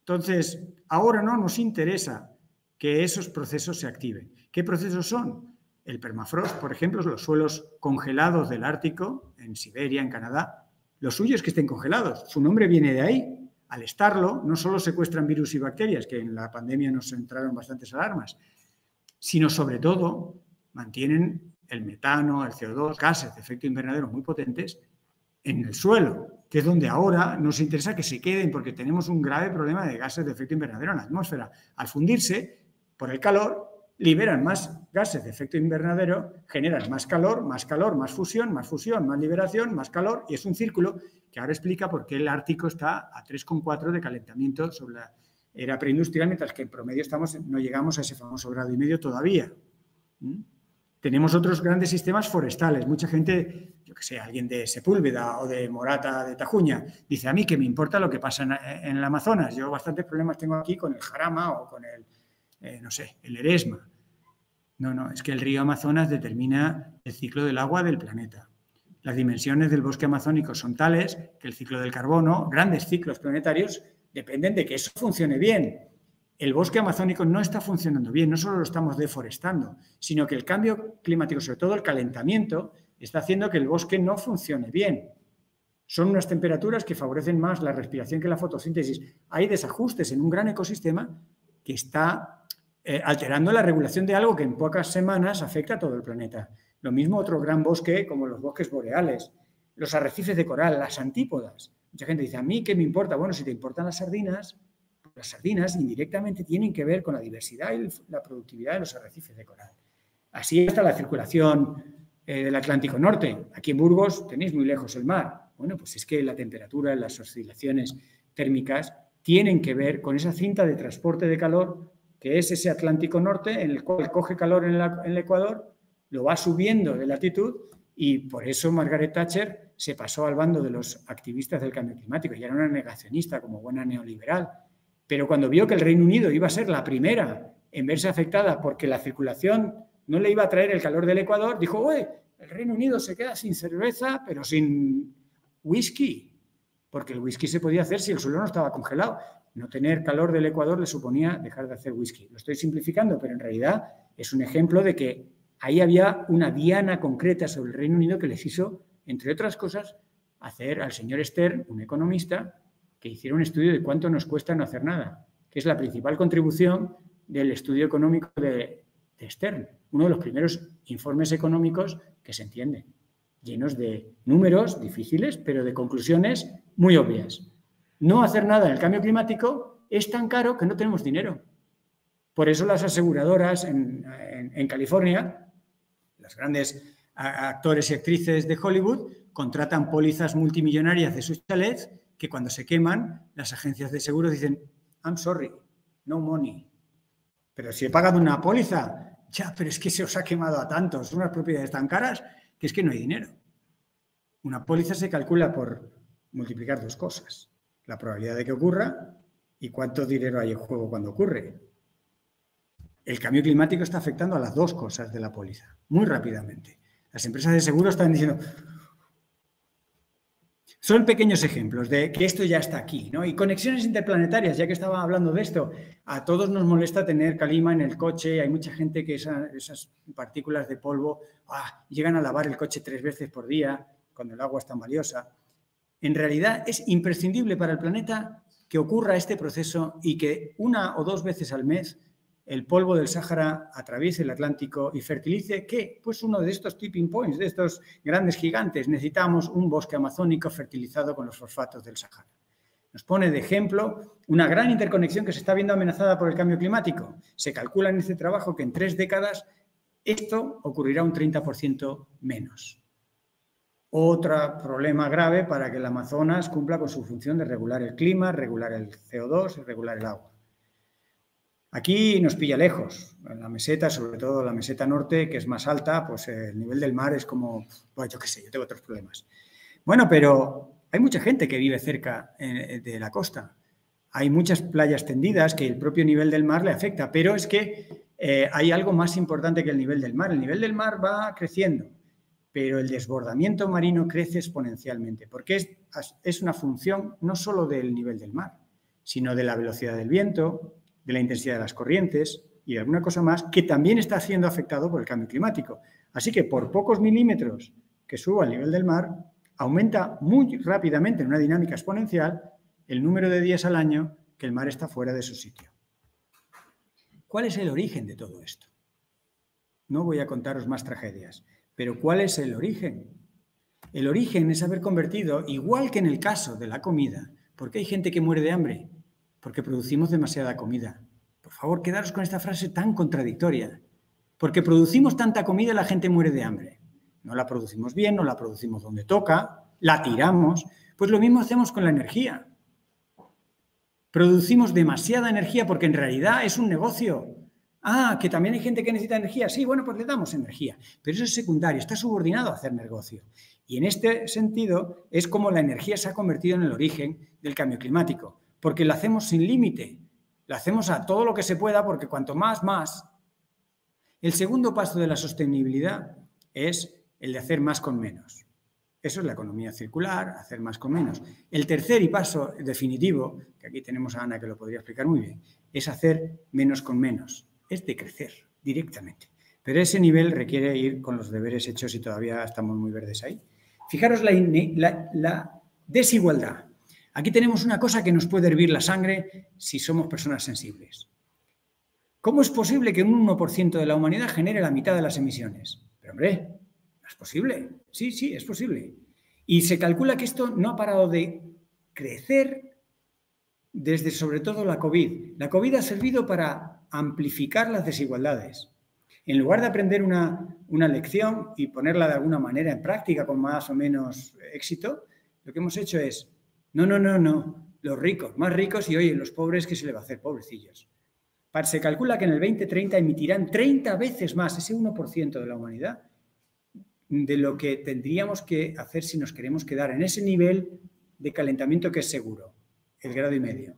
Entonces, ahora no nos interesa que esos procesos se activen. ¿Qué procesos son? El permafrost, por ejemplo, los suelos congelados del Ártico, en Siberia, en Canadá, lo suyo es que estén congelados. Su nombre viene de ahí. Al estarlo, no solo secuestran virus y bacterias, que en la pandemia nos entraron bastantes alarmas, sino sobre todo mantienen el metano, el C O dos, gases de efecto invernadero muy potentes en el suelo, que es donde ahora nos interesa que se queden porque tenemos un grave problema de gases de efecto invernadero en la atmósfera. Al fundirse por el calor, liberan más gases de efecto invernadero, generan más calor, más calor, más fusión, más fusión, más liberación, más calor, y es un círculo que ahora explica por qué el Ártico está a tres coma cuatro de calentamiento sobre la era preindustrial, mientras que en promedio estamos, no llegamos a ese famoso grado y medio todavía. ¿Mm? Tenemos otros grandes sistemas forestales. Mucha gente, yo que sé, alguien de Sepúlveda o de Morata de Tajuña, dice a mí que me importa lo que pasa en, en el Amazonas. Yo bastantes problemas tengo aquí con el jarama o con el, eh, no sé, el eresma. No, no, es que el río Amazonas determina el ciclo del agua del planeta. Las dimensiones del bosque amazónico son tales que el ciclo del carbono, grandes ciclos planetarios, dependen de que eso funcione bien. El bosque amazónico no está funcionando bien, no solo lo estamos deforestando, sino que el cambio climático, sobre todo el calentamiento, está haciendo que el bosque no funcione bien. Son unas temperaturas que favorecen más la respiración que la fotosíntesis. Hay desajustes en un gran ecosistema que está eh, alterando la regulación de algo que en pocas semanas afecta a todo el planeta. Lo mismo otro gran bosque como los bosques boreales, los arrecifes de coral, las antípodas. Mucha gente dice, ¿a mí qué me importa? Bueno, si te importan las sardinas, las sardinas indirectamente tienen que ver con la diversidad y la productividad de los arrecifes de coral. Así está la circulación eh, del Atlántico Norte. Aquí en Burgos tenéis muy lejos el mar. Bueno, pues es que la temperatura, las oscilaciones térmicas tienen que ver con esa cinta de transporte de calor que es ese Atlántico Norte en el cual coge calor en, la, en el Ecuador, lo va subiendo de latitud y por eso Margaret Thatcher se pasó al bando de los activistas del cambio climático. Ya era una negacionista como buena neoliberal, pero cuando vio que el Reino Unido iba a ser la primera en verse afectada porque la circulación no le iba a traer el calor del Ecuador, dijo, oye, el Reino Unido se queda sin cerveza, pero sin whisky, porque el whisky se podía hacer si el suelo no estaba congelado. No tener calor del Ecuador le suponía dejar de hacer whisky. Lo estoy simplificando, pero en realidad es un ejemplo de que ahí había una diana concreta sobre el Reino Unido que les hizo, entre otras cosas, hacer al señor Stern, un economista, que hiciera un estudio de cuánto nos cuesta no hacer nada, que es la principal contribución del estudio económico de, de Stern, uno de los primeros informes económicos que se entiende, llenos de números difíciles, pero de conclusiones muy obvias. No hacer nada en el cambio climático es tan caro que no tenemos dinero. Por eso las aseguradoras en, en, en California, las grandes actores y actrices de Hollywood contratan pólizas multimillonarias de sus chalets que cuando se queman las agencias de seguros dicen I'm sorry, no money. Pero si he pagado una póliza, ya, pero es que se os ha quemado a tantos, son unas propiedades tan caras que es que no hay dinero. Una póliza se calcula por multiplicar dos cosas, la probabilidad de que ocurra y cuánto dinero hay en juego cuando ocurre. el cambio climático está afectando a las dos cosas de la póliza, muy rápidamente. Las empresas de seguro están diciendo... Son pequeños ejemplos de que esto ya está aquí, ¿no? Y conexiones interplanetarias, ya que estaba hablando de esto, a todos nos molesta tener calima en el coche, hay mucha gente que esa, esas partículas de polvo ah, llegan a lavar el coche tres veces por día, cuando el agua es tan valiosa. En realidad es imprescindible para el planeta que ocurra este proceso y que una o dos veces al mes el polvo del Sáhara atraviese el Atlántico y fertilice, ¿qué? Pues uno de estos tipping points, de estos grandes gigantes. Necesitamos un bosque amazónico fertilizado con los fosfatos del Sáhara. Nos pone de ejemplo una gran interconexión que se está viendo amenazada por el cambio climático. Se calcula en este trabajo que en tres décadas esto ocurrirá un treinta por ciento menos. Otro problema grave para que el Amazonas cumpla con su función de regular el clima, regular el C O dos y regular el agua. Aquí nos pilla lejos, en la meseta, sobre todo la meseta norte, que es más alta, pues el nivel del mar es como, pues yo qué sé, yo tengo otros problemas. Bueno, pero hay mucha gente que vive cerca de la costa. Hay muchas playas tendidas que el propio nivel del mar le afecta, pero es que eh, hay algo más importante que el nivel del mar. El nivel del mar va creciendo, pero el desbordamiento marino crece exponencialmente, porque es, es una función no solo del nivel del mar, sino de la velocidad del viento, de la intensidad de las corrientes y de alguna cosa más que también está siendo afectado por el cambio climático. Así que por pocos milímetros que suba el nivel del mar, aumenta muy rápidamente, en una dinámica exponencial, el número de días al año que el mar está fuera de su sitio. ¿Cuál es el origen de todo esto? No voy a contaros más tragedias, pero ¿cuál es el origen? El origen es haber convertido, igual que en el caso de la comida, porque hay gente que muere de hambre, porque producimos demasiada comida. Por favor, quedaros con esta frase tan contradictoria. Porque producimos tanta comida y la gente muere de hambre. No la producimos bien, no la producimos donde toca, la tiramos. Pues lo mismo hacemos con la energía. Producimos demasiada energía porque en realidad es un negocio. Ah, que también hay gente que necesita energía. Sí, bueno, pues le damos energía. Pero eso es secundario, está subordinado a hacer negocio. Y en este sentido es como la energía se ha convertido en el origen del cambio climático. Porque la hacemos sin límite, la hacemos a todo lo que se pueda, porque cuanto más, más. El segundo paso de la sostenibilidad es el de hacer más con menos. Eso es la economía circular, hacer más con menos. El tercer y paso definitivo, que aquí tenemos a Ana que lo podría explicar muy bien, es hacer menos con menos, es decrecer directamente. Pero ese nivel requiere ir con los deberes hechos y todavía estamos muy verdes ahí. Fijaros la, la, la desigualdad. Aquí tenemos una cosa que nos puede hervir la sangre si somos personas sensibles. ¿Cómo es posible que un uno por ciento de la humanidad genere la mitad de las emisiones? Pero hombre, ¿no es posible? Sí, sí, es posible. Y se calcula que esto no ha parado de crecer desde sobre todo la COVID. La COVID ha servido para amplificar las desigualdades. En lugar de aprender una, una lección y ponerla de alguna manera en práctica con más o menos éxito, lo que hemos hecho es No, no, no, no. Los ricos, más ricos y, oye, los pobres, ¿qué se le va a hacer? Pobrecillos. Se calcula que en el veinte treinta emitirán treinta veces más, ese uno por ciento de la humanidad, de lo que tendríamos que hacer si nos queremos quedar en ese nivel de calentamiento que es seguro, el grado y medio.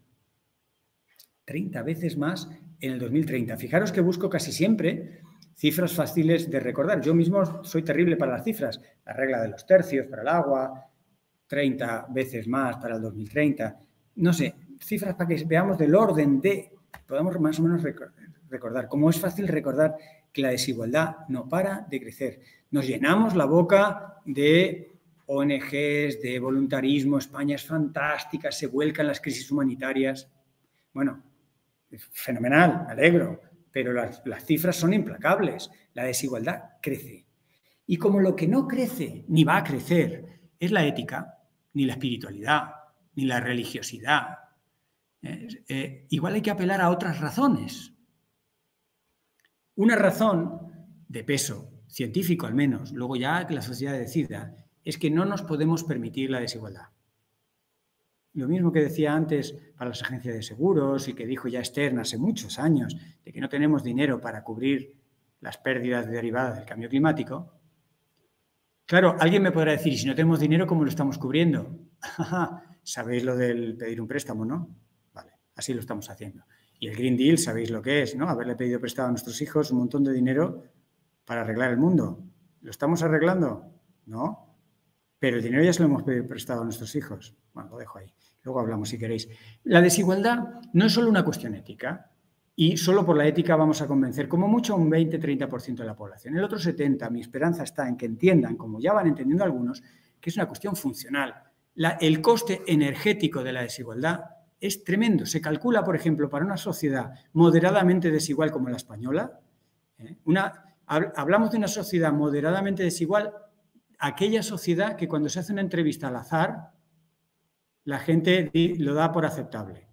treinta veces más en el dos mil treinta. Fijaros que busco casi siempre cifras fáciles de recordar. Yo mismo soy terrible para las cifras. La regla de los tercios para el agua... treinta veces más para el dos mil treinta, no sé, cifras para que veamos del orden de, podamos más o menos recordar. Como es fácil recordar que la desigualdad no para de crecer. Nos llenamos la boca de O N Ges, de voluntarismo, España es fantástica, se vuelcan las crisis humanitarias. Bueno, es fenomenal, me alegro, pero las, las cifras son implacables. La desigualdad crece. Y como lo que no crece ni va a crecer es la ética, ni la espiritualidad, ni la religiosidad. Eh, eh, igual hay que apelar a otras razones. Una razón de peso, científico al menos, luego ya que la sociedad decida, es que no nos podemos permitir la desigualdad. Lo mismo que decía antes para las agencias de seguros y que dijo ya Stern hace muchos años, de que no tenemos dinero para cubrir las pérdidas derivadas del cambio climático. Claro, alguien me podrá decir, si no tenemos dinero, ¿cómo lo estamos cubriendo? Sabéis lo del pedir un préstamo, ¿no? Vale, así lo estamos haciendo. Y el Green Deal, sabéis lo que es, ¿no? Haberle pedido prestado a nuestros hijos un montón de dinero para arreglar el mundo. ¿Lo estamos arreglando? No. Pero el dinero ya se lo hemos pedido prestado a nuestros hijos. Bueno, lo dejo ahí. Luego hablamos si queréis. La desigualdad no es solo una cuestión ética. Y solo por la ética vamos a convencer como mucho a un veinte a treinta por ciento de la población. El otro setenta por ciento, mi esperanza está en que entiendan, como ya van entendiendo algunos, que es una cuestión funcional. La, el coste energético de la desigualdad es tremendo. Se calcula, por ejemplo, para una sociedad moderadamente desigual como la española, ¿eh? una, hab, hablamos de una sociedad moderadamente desigual, aquella sociedad que cuando se hace una entrevista al azar, la gente lo da por aceptable.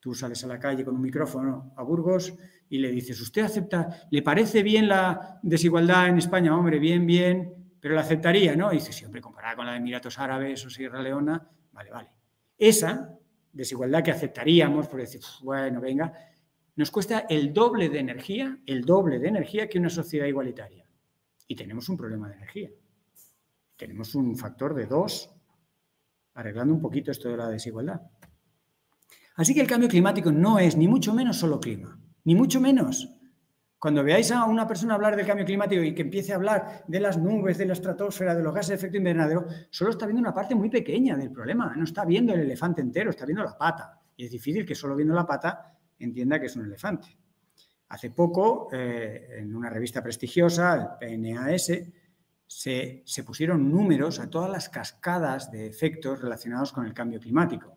Tú sales a la calle con un micrófono a Burgos y le dices, ¿usted acepta? ¿Le parece bien la desigualdad en España? Hombre, bien, bien, pero la aceptaría, ¿no? Y dices, siempre comparada con la de Emiratos Árabes o Sierra Leona, vale, vale. Esa desigualdad que aceptaríamos, por decir, bueno, venga, nos cuesta el doble de energía, el doble de energía que una sociedad igualitaria. Y tenemos un problema de energía. Tenemos un factor de dos, arreglando un poquito esto de la desigualdad. Así que el cambio climático no es ni mucho menos solo clima, ni mucho menos. Cuando veáis a una persona hablar del cambio climático y que empiece a hablar de las nubes, de la estratosfera, de los gases de efecto invernadero, solo está viendo una parte muy pequeña del problema, no está viendo el elefante entero, está viendo la pata. Y es difícil que solo viendo la pata entienda que es un elefante. Hace poco, eh, en una revista prestigiosa, el P N A S, se, se pusieron números a todas las cascadas de efectos relacionados con el cambio climático.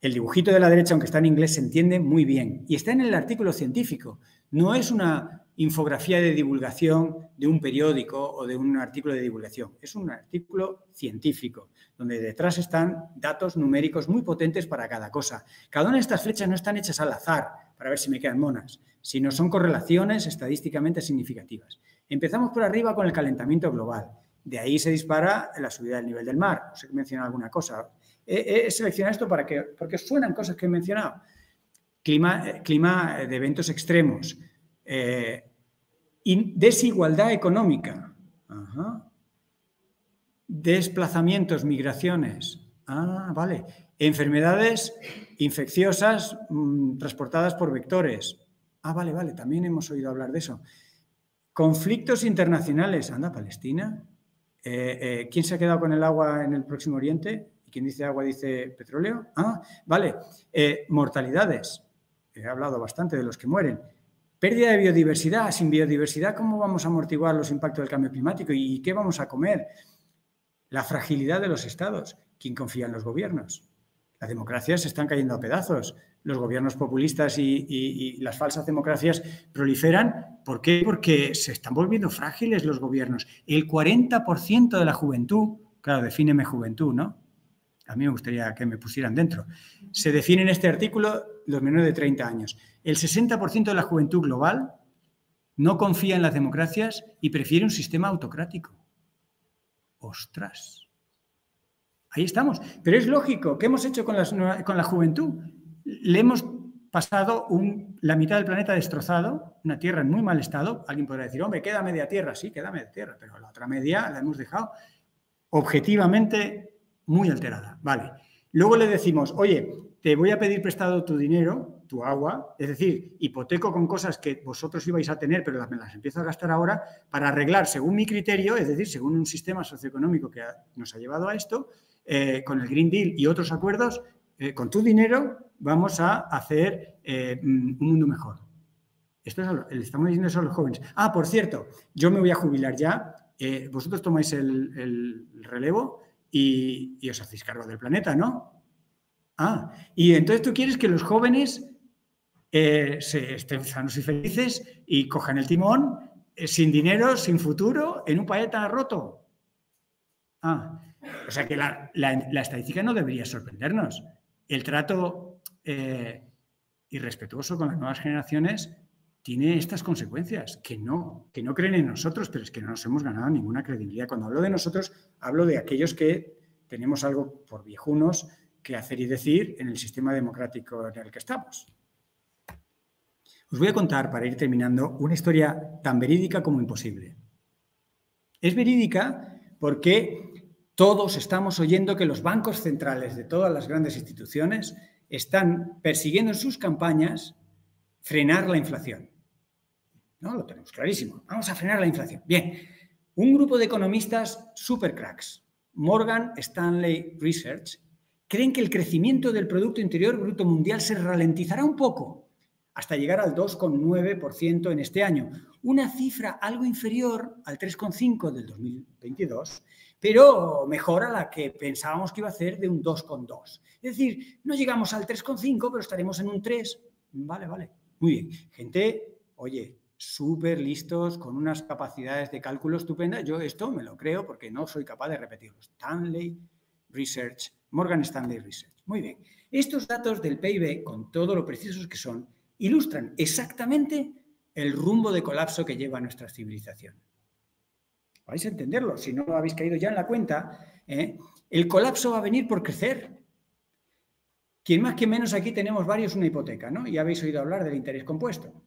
El dibujito de la derecha, aunque está en inglés, se entiende muy bien. Y está en el artículo científico. No es una infografía de divulgación de un periódico o de un artículo de divulgación. Es un artículo científico, donde detrás están datos numéricos muy potentes para cada cosa. Cada una de estas flechas no están hechas al azar, para ver si me quedan monas, sino son correlaciones estadísticamente significativas. Empezamos por arriba con el calentamiento global. De ahí se dispara la subida del nivel del mar. Os he mencionado alguna cosa. He seleccionado esto para que, porque suenan cosas que he mencionado. Clima, clima de eventos extremos. Eh, y desigualdad económica. Ajá. Desplazamientos, migraciones. Ah, vale. Enfermedades infecciosas mmm, transportadas por vectores. Ah, vale, vale. También hemos oído hablar de eso. Conflictos internacionales. Anda, Palestina. Eh, eh, ¿Quién se ha quedado con el agua en el Próximo Oriente? Quien dice agua dice petróleo. Ah, vale. Eh, mortalidades. He hablado bastante de los que mueren. Pérdida de biodiversidad. Sin biodiversidad, ¿cómo vamos a amortiguar los impactos del cambio climático? ¿Y qué vamos a comer? La fragilidad de los estados. ¿Quién confía en los gobiernos? Las democracias se están cayendo a pedazos. Los gobiernos populistas y, y, y las falsas democracias proliferan. ¿Por qué? Porque se están volviendo frágiles los gobiernos. El cuarenta por ciento de la juventud, claro, defíneme juventud, ¿no? A mí me gustaría que me pusieran dentro. Se define en este artículo los menores de treinta años. El sesenta por ciento de la juventud global no confía en las democracias y prefiere un sistema autocrático. ¡Ostras! Ahí estamos. Pero es lógico. ¿Qué hemos hecho con, las, con la juventud? Le hemos pasado un, la mitad del planeta destrozado, una tierra en muy mal estado. Alguien podrá decir, hombre, queda media tierra. Sí, queda media tierra, pero la otra media la hemos dejado objetivamente muy alterada, vale. Luego le decimos, oye, te voy a pedir prestado tu dinero, tu agua, es decir, hipoteco con cosas que vosotros ibais a tener, pero las, me las empiezo a gastar ahora para arreglar según mi criterio, es decir, según un sistema socioeconómico que ha, nos ha llevado a esto, eh, con el Green Deal y otros acuerdos, eh, con tu dinero vamos a hacer eh, un mundo mejor. Esto es, le estamos diciendo eso a los jóvenes. Ah, por cierto, yo me voy a jubilar ya, eh, vosotros tomáis el, el relevo, Y, y os hacéis cargo del planeta, ¿no? Ah, y entonces tú quieres que los jóvenes eh, se estén sanos y felices y cojan el timón eh, sin dinero, sin futuro, en un planeta roto. Ah, o sea que la, la, la estadística no debería sorprendernos. El trato eh, irrespetuoso con las nuevas generaciones tiene estas consecuencias, que no, que no creen en nosotros, pero es que no nos hemos ganado ninguna credibilidad. Cuando hablo de nosotros, hablo de aquellos que tenemos algo por viejunos que hacer y decir en el sistema democrático en el que estamos. Os voy a contar, para ir terminando, una historia tan verídica como imposible. Es verídica porque todos estamos oyendo que los bancos centrales de todas las grandes instituciones están persiguiendo en sus campañas frenar la inflación. No, lo tenemos clarísimo. Vamos a frenar la inflación. Bien, un grupo de economistas supercracks, Morgan Stanley Research, creen que el crecimiento del Producto Interior Bruto Mundial se ralentizará un poco hasta llegar al dos coma nueve por ciento en este año. Una cifra algo inferior al tres coma cinco por ciento del dos mil veintidós, pero mejor a la que pensábamos que iba a ser de un dos coma dos por ciento. Es decir, no llegamos al tres coma cinco por ciento, pero estaremos en un tres por ciento. Vale, vale. Muy bien. Gente, oye, súper listos, con unas capacidades de cálculo estupendas. Yo esto me lo creo porque no soy capaz de repetirlo. Stanley Research, Morgan Stanley Research. Muy bien. Estos datos del P I B, con todo lo precisos que son, ilustran exactamente el rumbo de colapso que lleva nuestra civilización. Vais a entenderlo, si no habéis caído ya en la cuenta, ¿eh? El colapso va a venir por crecer. Quien más que menos aquí tenemos varios una hipoteca, ¿no? Y habéis oído hablar del interés compuesto.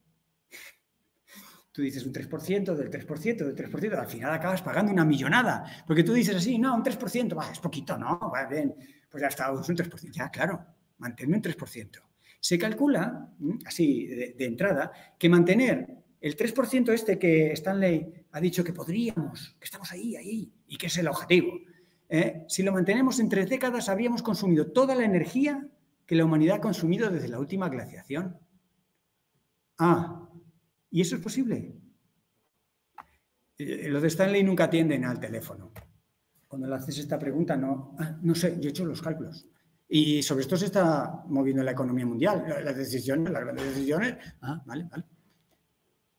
Tú dices un tres por ciento, del tres por ciento, del tres por ciento, al final acabas pagando una millonada, porque tú dices así, no, un tres por ciento, bah, es poquito, ¿no? Va bien, pues ya está, es un tres por ciento, ya, claro, manténme un tres por ciento. Se calcula, así de, de entrada, que mantener el tres por ciento este que Stanley ha dicho que podríamos, que estamos ahí, ahí, y que es el objetivo. Eh, si lo mantenemos en tres décadas, habríamos consumido toda la energía que la humanidad ha consumido desde la última glaciación. Ah, ¿y eso es posible? Eh, los de Stanley nunca atienden al teléfono. Cuando le haces esta pregunta, no, ah, no sé, yo he hecho los cálculos. Y sobre esto se está moviendo la economía mundial, las decisiones, las grandes decisiones. Ah, vale, vale.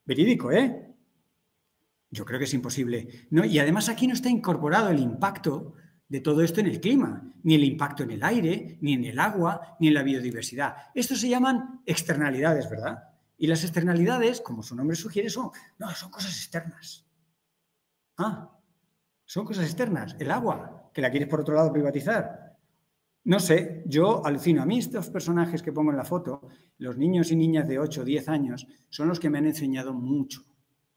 Verídico, ¿eh? Yo creo que es imposible, ¿no? Y además aquí no está incorporado el impacto de todo esto en el clima, ni el impacto en el aire, ni en el agua, ni en la biodiversidad. Estos se llaman externalidades, ¿verdad? Y las externalidades, como su nombre sugiere, son, no, son cosas externas. Ah, son cosas externas. El agua, que la quieres por otro lado privatizar. No sé, yo alucino. A mí estos personajes que pongo en la foto, los niños y niñas de ocho o diez años, son los que me han enseñado mucho,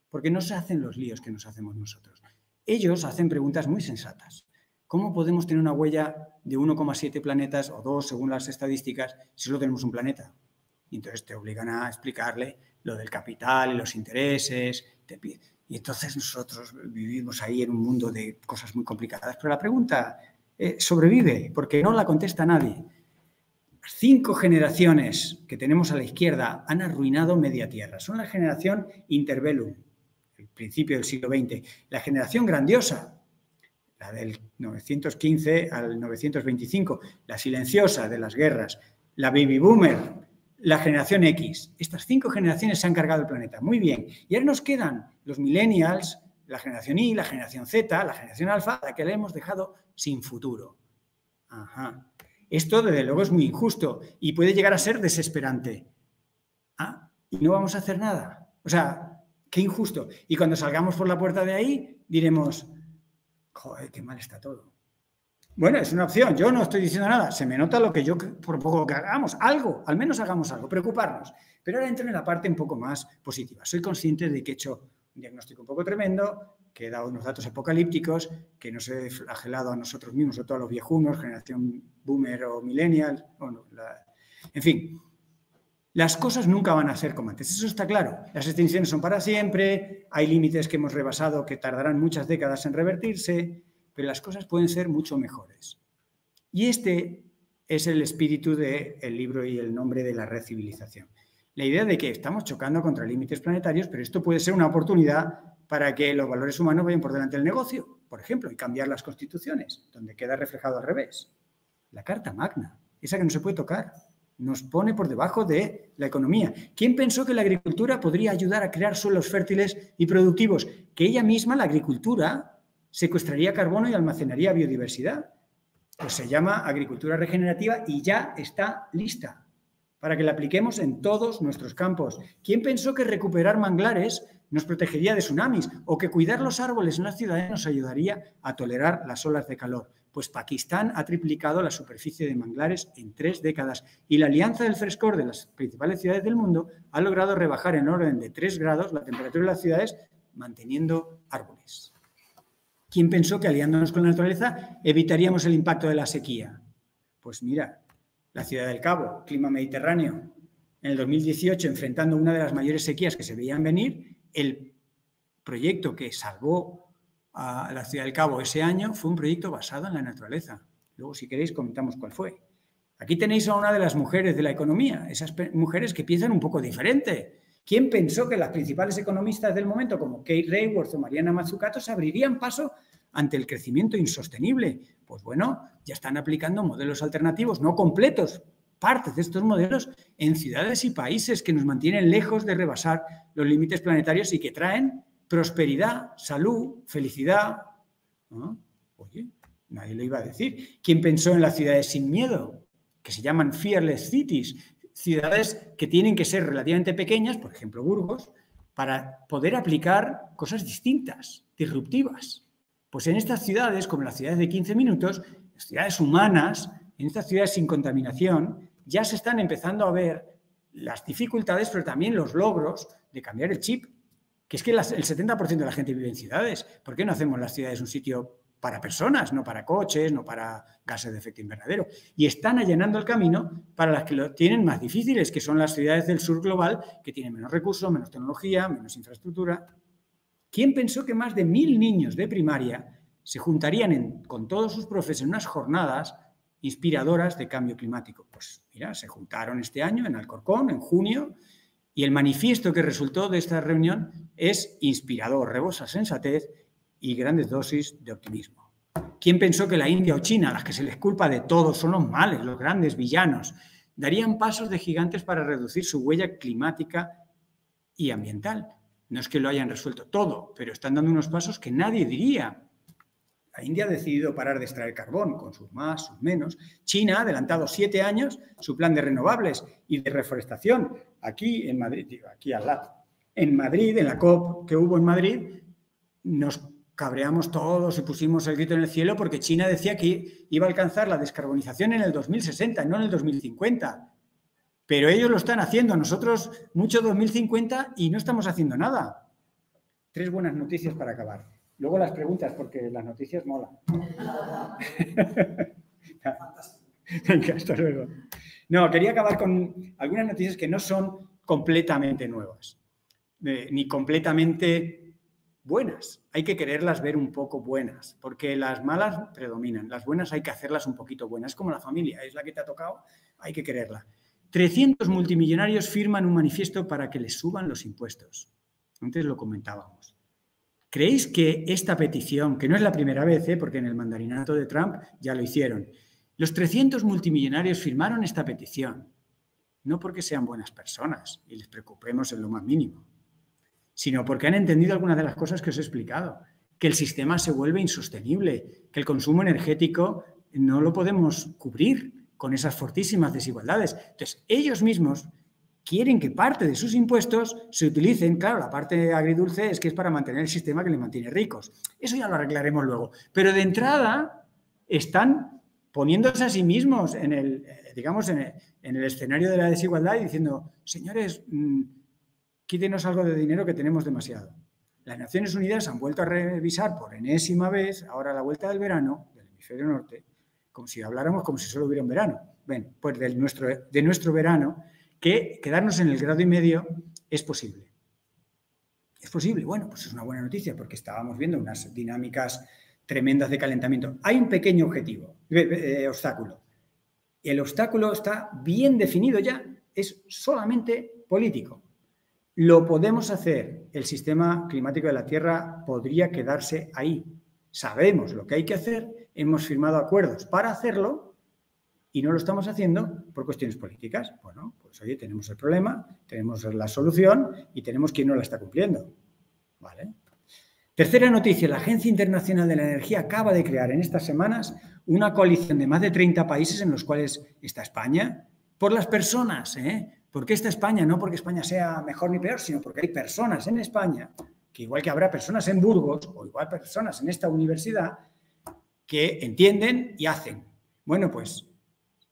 porque no se hacen los líos que nos hacemos nosotros. Ellos hacen preguntas muy sensatas. ¿Cómo podemos tener una huella de uno coma siete planetas o dos, según las estadísticas, si solo tenemos un planeta? Y entonces te obligan a explicarle lo del capital y los intereses. Te piden. Y entonces nosotros vivimos ahí en un mundo de cosas muy complicadas. Pero la pregunta... Eh, sobrevive, porque no la contesta nadie. Las cinco generaciones que tenemos a la izquierda han arruinado media tierra. Son la generación interbellum, el principio del siglo veinte. La generación grandiosa, la del novecientos quince al novecientos veinticinco, la silenciosa de las guerras, la baby boomer, la generación X. Estas cinco generaciones se han cargado el planeta. Muy bien. Y ahora nos quedan los millennials, la generación Y, la generación Z, la generación alfa, la que le hemos dejado sin futuro. Ajá. Esto, desde luego, es muy injusto y puede llegar a ser desesperante. Ah, y no vamos a hacer nada. O sea, qué injusto. Y cuando salgamos por la puerta de ahí, diremos, joder, qué mal está todo. Bueno, es una opción. Yo no estoy diciendo nada. Se me nota lo que yo, por poco que hagamos, algo, al menos hagamos algo, preocuparnos. Pero ahora entro en la parte un poco más positiva. Soy consciente de que he hecho un diagnóstico un poco tremendo, que he dado unos datos apocalípticos, que nos he flagelado a nosotros mismos, sobre todo a los viejunos, generación boomer o millennial. Bueno, la, en fin, las cosas nunca van a ser como antes, eso está claro. Las extinciones son para siempre, hay límites que hemos rebasado que tardarán muchas décadas en revertirse, pero las cosas pueden ser mucho mejores. Y este es el espíritu del libro y el nombre de La Red Civilización. La idea de que estamos chocando contra límites planetarios, pero esto puede ser una oportunidad para que los valores humanos vayan por delante del negocio, por ejemplo, y cambiar las constituciones, donde queda reflejado al revés. La Carta Magna, esa que no se puede tocar, nos pone por debajo de la economía. ¿Quién pensó que la agricultura podría ayudar a crear suelos fértiles y productivos? Que ella misma, la agricultura, secuestraría carbono y almacenaría biodiversidad. Pues se llama agricultura regenerativa y ya está lista para que la apliquemos en todos nuestros campos. ¿Quién pensó que recuperar manglares nos protegería de tsunamis o que cuidar los árboles en las ciudades nos ayudaría a tolerar las olas de calor? Pues Pakistán ha triplicado la superficie de manglares en tres décadas y la Alianza del Frescor de las principales ciudades del mundo ha logrado rebajar en orden de tres grados la temperatura de las ciudades manteniendo árboles. ¿Quién pensó que aliándonos con la naturaleza evitaríamos el impacto de la sequía? Pues mira, la Ciudad del Cabo, clima mediterráneo, en el dos mil dieciocho, enfrentando una de las mayores sequías que se veían venir, el proyecto que salvó a la Ciudad del Cabo ese año fue un proyecto basado en la naturaleza. Luego, si queréis, comentamos cuál fue. Aquí tenéis a una de las mujeres de la economía, esas mujeres que piensan un poco diferente. ¿Quién pensó que las principales economistas del momento, como Kate Raworth o Mariana Mazzucato, se abrirían paso ante el crecimiento insostenible? Pues bueno, ya están aplicando modelos alternativos, no completos, partes de estos modelos en ciudades y países que nos mantienen lejos de rebasar los límites planetarios y que traen prosperidad, salud, felicidad. ¿No? Oye, nadie lo iba a decir. ¿Quién pensó en las ciudades sin miedo? Que se llaman fearless cities, ciudades que tienen que ser relativamente pequeñas, por ejemplo Burgos, para poder aplicar cosas distintas, disruptivas. Pues en estas ciudades, como las ciudades de quince minutos, las ciudades humanas, en estas ciudades sin contaminación, ya se están empezando a ver las dificultades, pero también los logros de cambiar el chip, que es que las, el setenta por ciento de la gente vive en ciudades. ¿Por qué no hacemos las ciudades un sitio para personas, no para coches, no para gases de efecto invernadero? Y están allanando el camino para las que lo tienen más difíciles, que son las ciudades del sur global, que tienen menos recursos, menos tecnología, menos infraestructura. ¿Quién pensó que más de mil niños de primaria se juntarían en, con todos sus profes en unas jornadas inspiradoras de cambio climático? Pues mira, se juntaron este año en Alcorcón, en junio, y el manifiesto que resultó de esta reunión es inspirador, rebosa sensatez y grandes dosis de optimismo. ¿Quién pensó que la India o China, a las que se les culpa de todo, son los males, los grandes villanos, darían pasos de gigantes para reducir su huella climática y ambiental? No es que lo hayan resuelto todo, pero están dando unos pasos que nadie diría. La India ha decidido parar de extraer carbón, con sus más, sus menos. China ha adelantado siete años su plan de renovables y de reforestación. Aquí en Madrid, digo, aquí al lado, en Madrid, en la COP que hubo en Madrid, nos cabreamos todos y pusimos el grito en el cielo porque China decía que iba a alcanzar la descarbonización en el dos mil sesenta, no en el dos mil cincuenta. Pero ellos lo están haciendo, nosotros mucho dos mil cincuenta y no estamos haciendo nada. Tres buenas noticias para acabar. Luego las preguntas, porque las noticias molan. Venga, hasta luego. No, quería acabar con algunas noticias que no son completamente nuevas, eh, ni completamente buenas. Hay que quererlas ver un poco buenas, porque las malas predominan. Las buenas hay que hacerlas un poquito buenas. Es como la familia, es la que te ha tocado, hay que quererla. trescientos multimillonarios firman un manifiesto para que les suban los impuestos. Antes lo comentábamos. ¿Creéis que esta petición, que no es la primera vez, ¿eh? porque en el mandarinato de Trump ya lo hicieron, los trescientos multimillonarios firmaron esta petición, no porque sean buenas personas y les preocupemos en lo más mínimo, sino porque han entendido algunas de las cosas que os he explicado, que el sistema se vuelve insostenible, que el consumo energético no lo podemos cubrir con esas fortísimas desigualdades? Entonces, ellos mismos quieren que parte de sus impuestos se utilicen. Claro, la parte agridulce es que es para mantener el sistema que les mantiene ricos. Eso ya lo arreglaremos luego. Pero de entrada están poniéndose a sí mismos en el, digamos, en el, en el escenario de la desigualdad y diciendo, señores, mmm, quítenos algo de dinero que tenemos demasiado. Las Naciones Unidas han vuelto a revisar por enésima vez, ahora a la vuelta del verano, del hemisferio norte, como si habláramos como si solo hubiera un verano. Bueno, pues de nuestro, de nuestro verano, que quedarnos en el grado y medio es posible. Es posible, bueno, pues es una buena noticia porque estábamos viendo unas dinámicas tremendas de calentamiento. Hay un pequeño objetivo, eh, eh, obstáculo. El obstáculo está bien definido ya, es solamente político. Lo podemos hacer, el sistema climático de la Tierra podría quedarse ahí. Sabemos lo que hay que hacer, hemos firmado acuerdos para hacerlo y no lo estamos haciendo por cuestiones políticas. Bueno, pues oye, tenemos el problema, tenemos la solución y tenemos quien no la está cumpliendo. ¿Vale? Tercera noticia, la Agencia Internacional de la Energía acaba de crear en estas semanas una coalición de más de treinta países en los cuales está España, por las personas, ¿eh? ¿Por qué está España? No porque España sea mejor ni peor, sino porque hay personas en España, que igual que habrá personas en Burgos o igual personas en esta universidad que entienden y hacen. Bueno, pues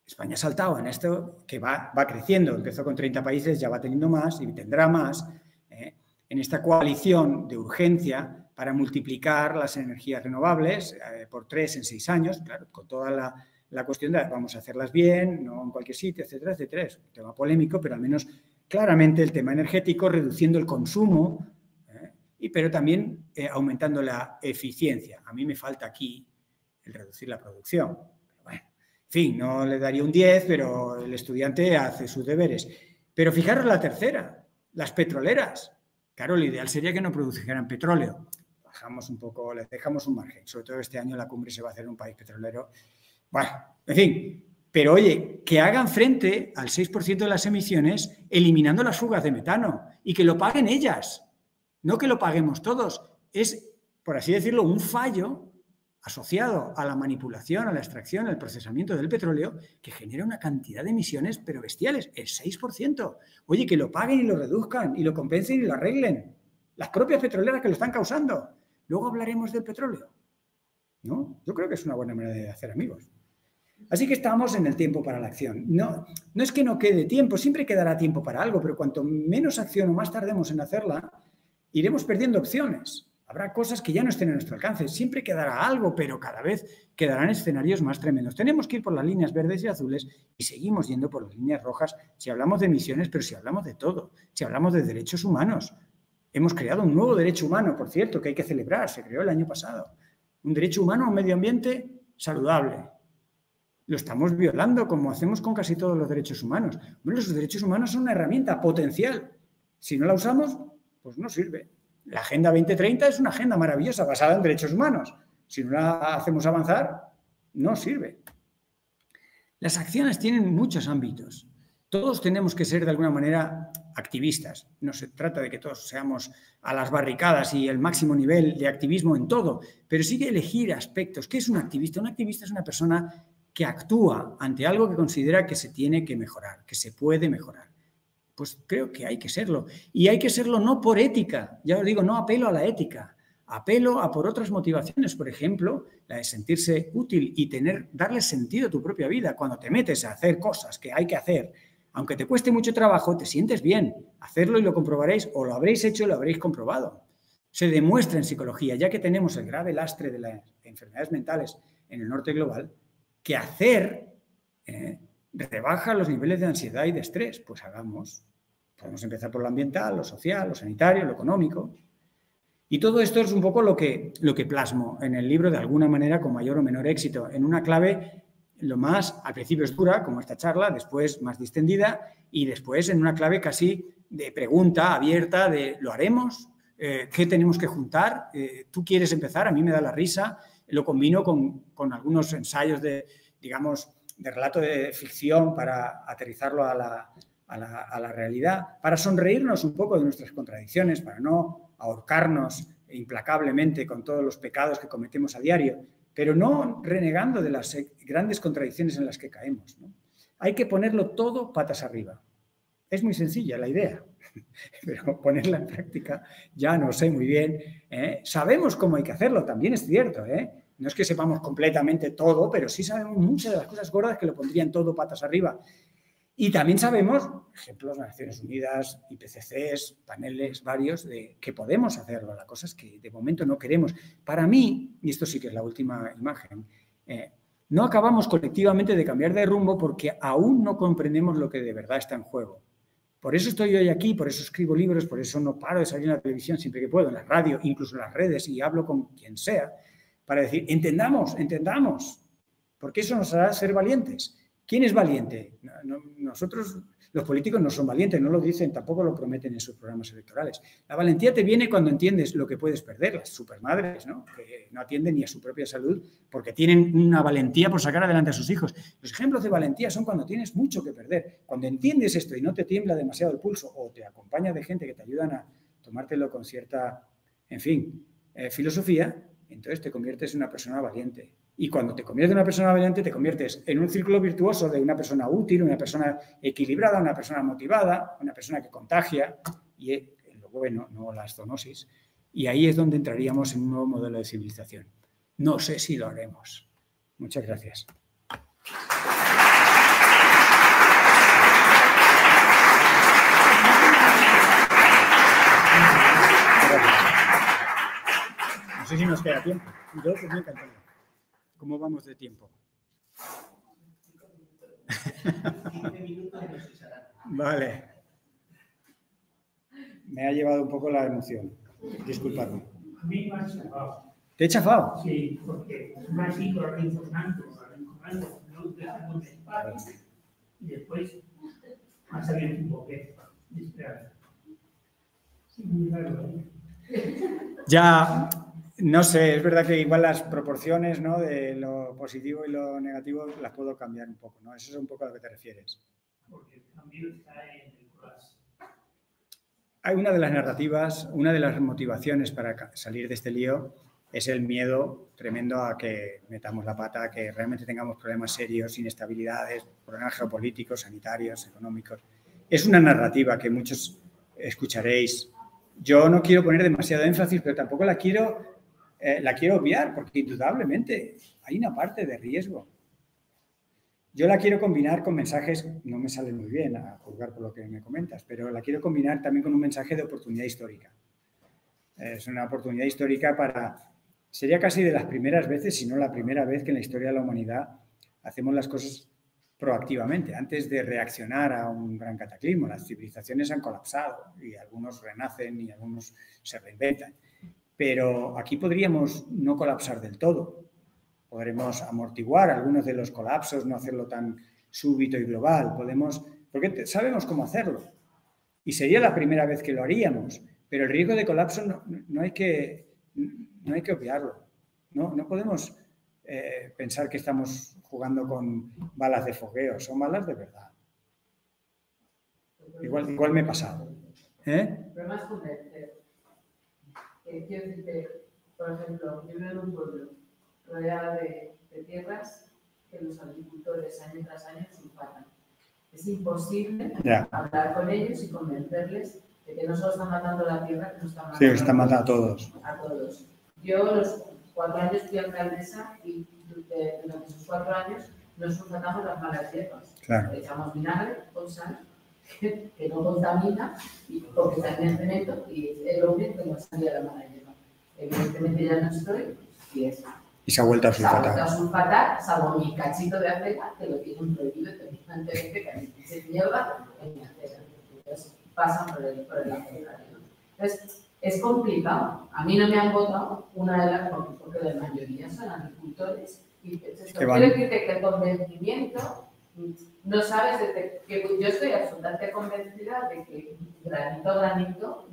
España ha saltado en esto que va, va creciendo. Empezó con treinta países, ya va teniendo más y tendrá más eh, en esta coalición de urgencia para multiplicar las energías renovables eh, por tres en seis años, claro, con toda la la cuestión de vamos a hacerlas bien, no en cualquier sitio, etcétera, etcétera. Es un tema polémico, pero al menos claramente el tema energético, reduciendo el consumo, ¿eh? y, pero también eh, aumentando la eficiencia. A mí me falta aquí el reducir la producción. Pero bueno, en fin, no le daría un diez, pero el estudiante hace sus deberes. Pero fijaros la tercera, las petroleras. Claro, lo ideal sería que no produjeran petróleo. Bajamos un poco, les dejamos un margen. Sobre todo este año la cumbre se va a hacer en un país petrolero. Bueno, en fin, pero oye, que hagan frente al seis por ciento de las emisiones eliminando las fugas de metano y que lo paguen ellas, no que lo paguemos todos. Es, por así decirlo, un fallo asociado a la manipulación, a la extracción, al procesamiento del petróleo que genera una cantidad de emisiones, pero bestiales, el seis por ciento. Oye, que lo paguen y lo reduzcan y lo compensen y lo arreglen. Las propias petroleras que lo están causando. Luego hablaremos del petróleo, ¿no? Yo creo que es una buena manera de hacer amigos. Así que estamos en el tiempo para la acción. No, no es que no quede tiempo, siempre quedará tiempo para algo, pero cuanto menos acción o más tardemos en hacerla, iremos perdiendo opciones. Habrá cosas que ya no estén a nuestro alcance. Siempre quedará algo, pero cada vez quedarán escenarios más tremendos. Tenemos que ir por las líneas verdes y azules y seguimos yendo por las líneas rojas si hablamos de emisiones, pero si hablamos de todo, si hablamos de derechos humanos. Hemos creado un nuevo derecho humano, por cierto, que hay que celebrar, se creó el año pasado. Un derecho humano a un medio ambiente saludable. Lo estamos violando, como hacemos con casi todos los derechos humanos. Bueno, los derechos humanos son una herramienta potencial. Si no la usamos, pues no sirve. La Agenda veinte treinta es una agenda maravillosa basada en derechos humanos. Si no la hacemos avanzar, no sirve. Las acciones tienen muchos ámbitos. Todos tenemos que ser de alguna manera activistas. No se trata de que todos seamos a las barricadas y el máximo nivel de activismo en todo, pero sí que elegir aspectos. ¿Qué es un activista? Un activista es una persona que actúa ante algo que considera que se tiene que mejorar, que se puede mejorar. Pues creo que hay que serlo. Y hay que serlo no por ética. Ya os digo, no apelo a la ética. Apelo a por otras motivaciones, por ejemplo, la de sentirse útil y tener, darle sentido a tu propia vida. Cuando te metes a hacer cosas que hay que hacer, aunque te cueste mucho trabajo, te sientes bien. Hacerlo y lo comprobaréis, o lo habréis hecho y lo habréis comprobado. Se demuestra en psicología, ya que tenemos el grave lastre de las enfermedades mentales en el norte global, que hacer eh, rebaja los niveles de ansiedad y de estrés. Pues hagamos. Podemos empezar por lo ambiental, lo social, lo sanitario, lo económico. Y todo esto es un poco lo que, lo que plasmo en el libro, de alguna manera, con mayor o menor éxito, en una clave. Lo más, al principio es dura, como esta charla, después más distendida y después en una clave casi de pregunta abierta de ¿lo haremos? Eh, ¿Qué tenemos que juntar? Eh, ¿Tú quieres empezar? A mí me da la risa. Lo combino con, con algunos ensayos de, digamos, de relato de ficción para aterrizarlo a la, a, la, a la realidad, para sonreírnos un poco de nuestras contradicciones, para no ahorcarnos implacablemente con todos los pecados que cometemos a diario, pero no renegando de las grandes contradicciones en las que caemos, ¿no? Hay que ponerlo todo patas arriba. Es muy sencilla la idea, pero ponerla en práctica ya no sé muy bien. ¿eh? Sabemos cómo hay que hacerlo, también es cierto. ¿eh? No es que sepamos completamente todo, pero sí sabemos muchas de las cosas gordas que lo pondrían todo patas arriba. Y también sabemos, ejemplos, Naciones Unidas, I P C C, paneles varios, de que podemos hacerlo. La cosa es que de momento no queremos. Para mí, y esto sí que es la última imagen, eh, no acabamos colectivamente de cambiar de rumbo porque aún no comprendemos lo que de verdad está en juego. Por eso estoy hoy aquí, por eso escribo libros, por eso no paro de salir en la televisión siempre que puedo, en la radio, incluso en las redes, y hablo con quien sea, para decir, entendamos, entendamos, porque eso nos hará ser valientes. ¿Quién es valiente? Nosotros, los políticos, no son valientes, no lo dicen, tampoco lo prometen en sus programas electorales. La valentía te viene cuando entiendes lo que puedes perder, las supermadres, ¿no? Que no atienden ni a su propia salud porque tienen una valentía por sacar adelante a sus hijos. Los ejemplos de valentía son cuando tienes mucho que perder. Cuando entiendes esto y no te tiembla demasiado el pulso o te acompaña de gente que te ayudan a tomártelo con cierta, en fin, eh, filosofía, entonces te conviertes en una persona valiente. Y cuando te conviertes en una persona valiente, te conviertes en un círculo virtuoso de una persona útil, una persona equilibrada, una persona motivada, una persona que contagia, y en lo bueno, no las zoonosis. Y ahí es donde entraríamos en un nuevo modelo de civilización. No sé si lo haremos. Muchas gracias. gracias. No sé si nos queda tiempo. Yo pues me encantaría. ¿Cómo vamos de tiempo? quince minutos y nos echarán. Vale. Me ha llevado un poco la emoción. Disculpadme. Me ha chafado. ¿Te he chafado? Sí, porque más sigo reinformando, reinformando, no utilizamos el espacio y después ha salido un poquito. Espera. Sí, muy raro. Ya, no sé, es verdad que igual las proporciones, ¿no?, de lo positivo y lo negativo las puedo cambiar un poco, ¿no? Eso es un poco a lo que te refieres. Porque el cambio está en el corazón. Hay una de las narrativas, una de las motivaciones para salir de este lío es el miedo tremendo a que metamos la pata, a que realmente tengamos problemas serios, inestabilidades, problemas geopolíticos, sanitarios, económicos. Es una narrativa que muchos escucharéis. Yo no quiero poner demasiado énfasis, pero tampoco la quiero, eh, la quiero obviar, porque indudablemente hay una parte de riesgo. Yo la quiero combinar con mensajes, no me salen muy bien a juzgar por lo que me comentas, pero la quiero combinar también con un mensaje de oportunidad histórica. Es una oportunidad histórica para... Sería casi de las primeras veces, si no la primera vez que en la historia de la humanidad hacemos las cosas proactivamente, antes de reaccionar a un gran cataclismo. Las civilizaciones han colapsado y algunos renacen y algunos se reinventan. Pero aquí podríamos no colapsar del todo. Podremos amortiguar algunos de los colapsos, no hacerlo tan súbito y global. Podemos, porque sabemos cómo hacerlo. Y sería la primera vez que lo haríamos. Pero el riesgo de colapso no, no, hay, que, no hay que obviarlo. No, no podemos... Eh, pensar que estamos jugando con balas de fogueo, son balas de verdad. Igual, igual me he pasado. ¿Eh? Pero más potente. Eh, quiero decirte, por ejemplo, yo vivo en un pueblo rodeado de, de tierras que los agricultores año tras año se empatan. Es imposible yeah. hablar con ellos y convencerles de que no solo están matando la tierra, que nos están matando, sí, están matando a todos. A todos. Yo los Cuatro años fui alcaldesa y durante esos cuatro años nos sujetamos las malas hierbas. Claro. Le echamos vinagre con sal, que no contamina, y porque está en el cemento y es lo único que nos salía la mala hierba. Evidentemente ya no estoy y es. Y se ha vuelto a sulfatar. Se ha vuelto a sulfatar, salvo mi cachito de acera, que lo tienen prohibido terminantemente, que a mí se hierba en mi acera. Entonces pasan por el acera. Entonces, es complicado. A mí no me han votado una de las cosas, porque la mayoría son agricultores. Y quiero decirte que el convencimiento, no sabes, desde que yo estoy absolutamente convencida de que granito a granito,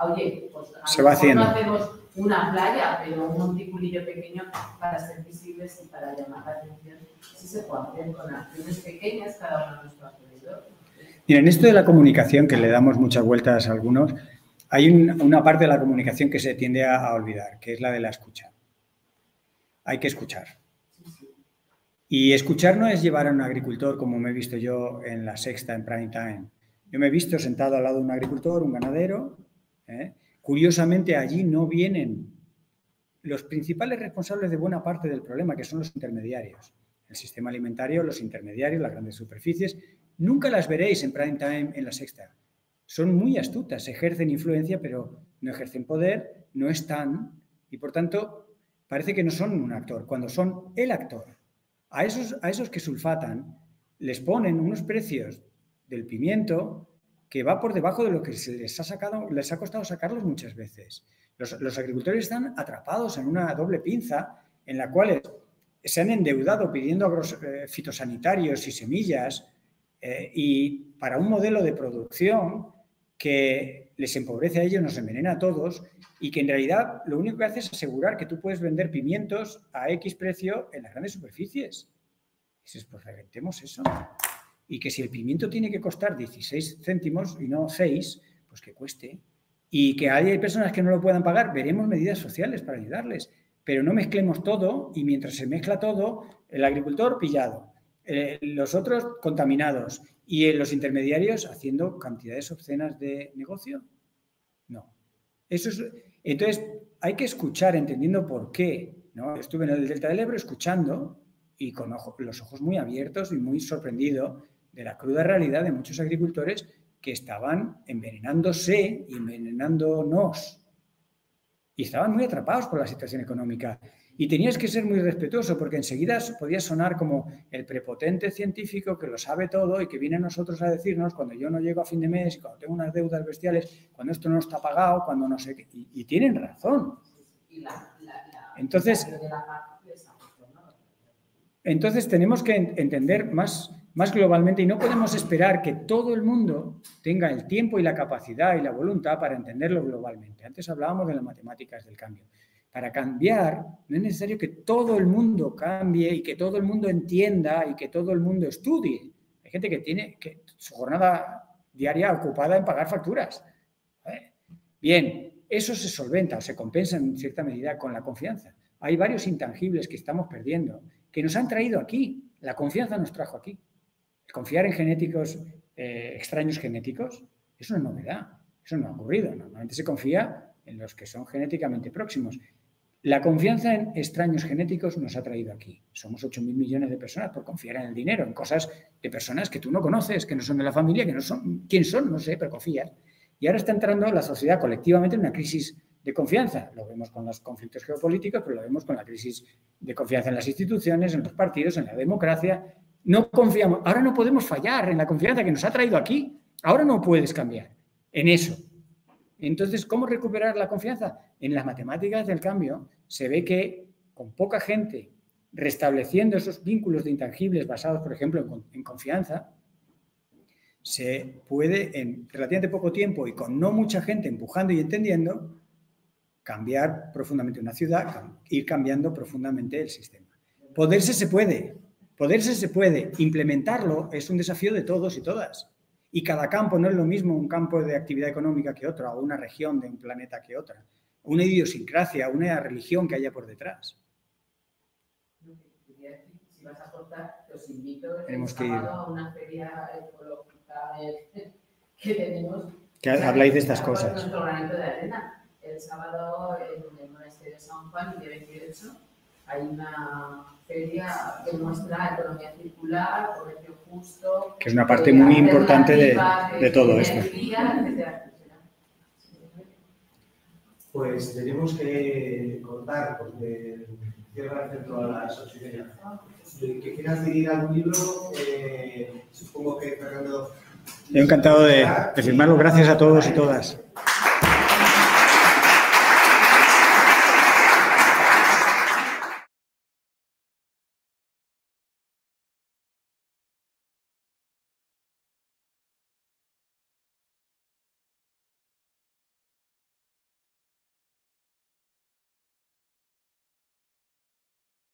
oye, pues a lo mejor no hacemos una playa, pero un monticulillo pequeño para ser visibles y para llamar la atención, sí se puede hacer con acciones pequeñas cada uno de nuestros alrededores. Miren, esto de la comunicación, que le damos muchas vueltas a algunos, hay un, una parte de la comunicación que se tiende a, a olvidar, que es la de la escucha. Hay que escuchar. Y escuchar no es llevar a un agricultor, como me he visto yo en La Sexta, en prime time. Yo me he visto sentado al lado de un agricultor, un ganadero. ¿eh? Curiosamente, allí no vienen los principales responsables de buena parte del problema, que son los intermediarios. El sistema alimentario, los intermediarios, las grandes superficies. Nunca las veréis en prime time en La Sexta. Son muy astutas, ejercen influencia, pero no ejercen poder, no están, y por tanto parece que no son un actor, cuando son el actor. A esos, a esos que sulfatan les ponen unos precios del pimiento que va por debajo de lo que se les ha, sacado, les ha costado sacarlos muchas veces. Los, los agricultores están atrapados en una doble pinza en la cual se han endeudado pidiendo agros, eh, fitosanitarios y semillas eh, y para un modelo de producción que les empobrece a ellos, nos envenena a todos y que en realidad lo único que hace es asegurar que tú puedes vender pimientos a X precio en las grandes superficies. Y dices, pues reventemos eso. Y que si el pimiento tiene que costar dieciséis céntimos y no seis, pues que cueste. Y que hay personas que no lo puedan pagar, veremos medidas sociales para ayudarles. Pero no mezclemos todo y mientras se mezcla todo, el agricultor pillado, eh, los otros contaminados. ¿Y los intermediarios haciendo cantidades obscenas de negocio? No. Eso es, entonces, hay que escuchar entendiendo por qué, ¿no? Estuve en el Delta del Ebro escuchando y con ojo, los ojos muy abiertos y muy sorprendido de la cruda realidad de muchos agricultores que estaban envenenándose y envenenándonos. Y estaban muy atrapados por la situación económica. Y tenías que ser muy respetuoso porque enseguida podía sonar como el prepotente científico que lo sabe todo y que viene a nosotros a decirnos cuando yo no llego a fin de mes, cuando tengo unas deudas bestiales, cuando esto no está pagado, cuando no sé qué. Y, y tienen razón. Entonces, entonces tenemos que entender más, más globalmente y no podemos esperar que todo el mundo tenga el tiempo y la capacidad y la voluntad para entenderlo globalmente. Antes hablábamos de las matemáticas del cambio. Para cambiar, no es necesario que todo el mundo cambie y que todo el mundo entienda y que todo el mundo estudie. Hay gente que tiene que, su jornada diaria ocupada en pagar facturas. ¿Vale? Bien, eso se solventa o se compensa en cierta medida con la confianza. Hay varios intangibles que estamos perdiendo, que nos han traído aquí. La confianza nos trajo aquí. Confiar en genéticos, eh, extraños genéticos, eso es novedad. Eso no ha ocurrido. Normalmente se confía en los que son genéticamente próximos. La confianza en extraños genéticos nos ha traído aquí. Somos ocho mil millones de personas por confiar en el dinero, en cosas de personas que tú no conoces, que no son de la familia, que no son... ¿Quién son? No sé, pero confías. Y ahora está entrando la sociedad colectivamente en una crisis de confianza. Lo vemos con los conflictos geopolíticos, pero lo vemos con la crisis de confianza en las instituciones, en los partidos, en la democracia. No confiamos. Ahora no podemos fallar en la confianza que nos ha traído aquí. Ahora no puedes cambiar en eso. Entonces, ¿cómo recuperar la confianza? En las matemáticas del cambio se ve que con poca gente restableciendo esos vínculos de intangibles basados, por ejemplo, en, en confianza, se puede en relativamente poco tiempo y con no mucha gente empujando y entendiendo, cambiar profundamente una ciudad, ir cambiando profundamente el sistema. Poderse se puede, poderse se puede, implementarlo es un desafío de todos y todas. Y cada campo no es lo mismo un campo de actividad económica que otra, o una región de un planeta que otra, una idiosincrasia, una religión que haya por detrás. Si vas a cortar, los invito a una feria ecológica que tenemos. Que habláis de estas cosas. Nuestro granito de arena. El sábado en el monasterio de San Juan, de veintiocho, hay una feria que muestra economía circular, comercio justo... Que es una parte muy importante de, de todo esto. Pues tenemos que cortar, porque cierra el centro a las ocho y media. Que quieras seguir algún libro, eh, supongo que Fernando... Yo encantado de, de firmarlo. Gracias a todos y todas.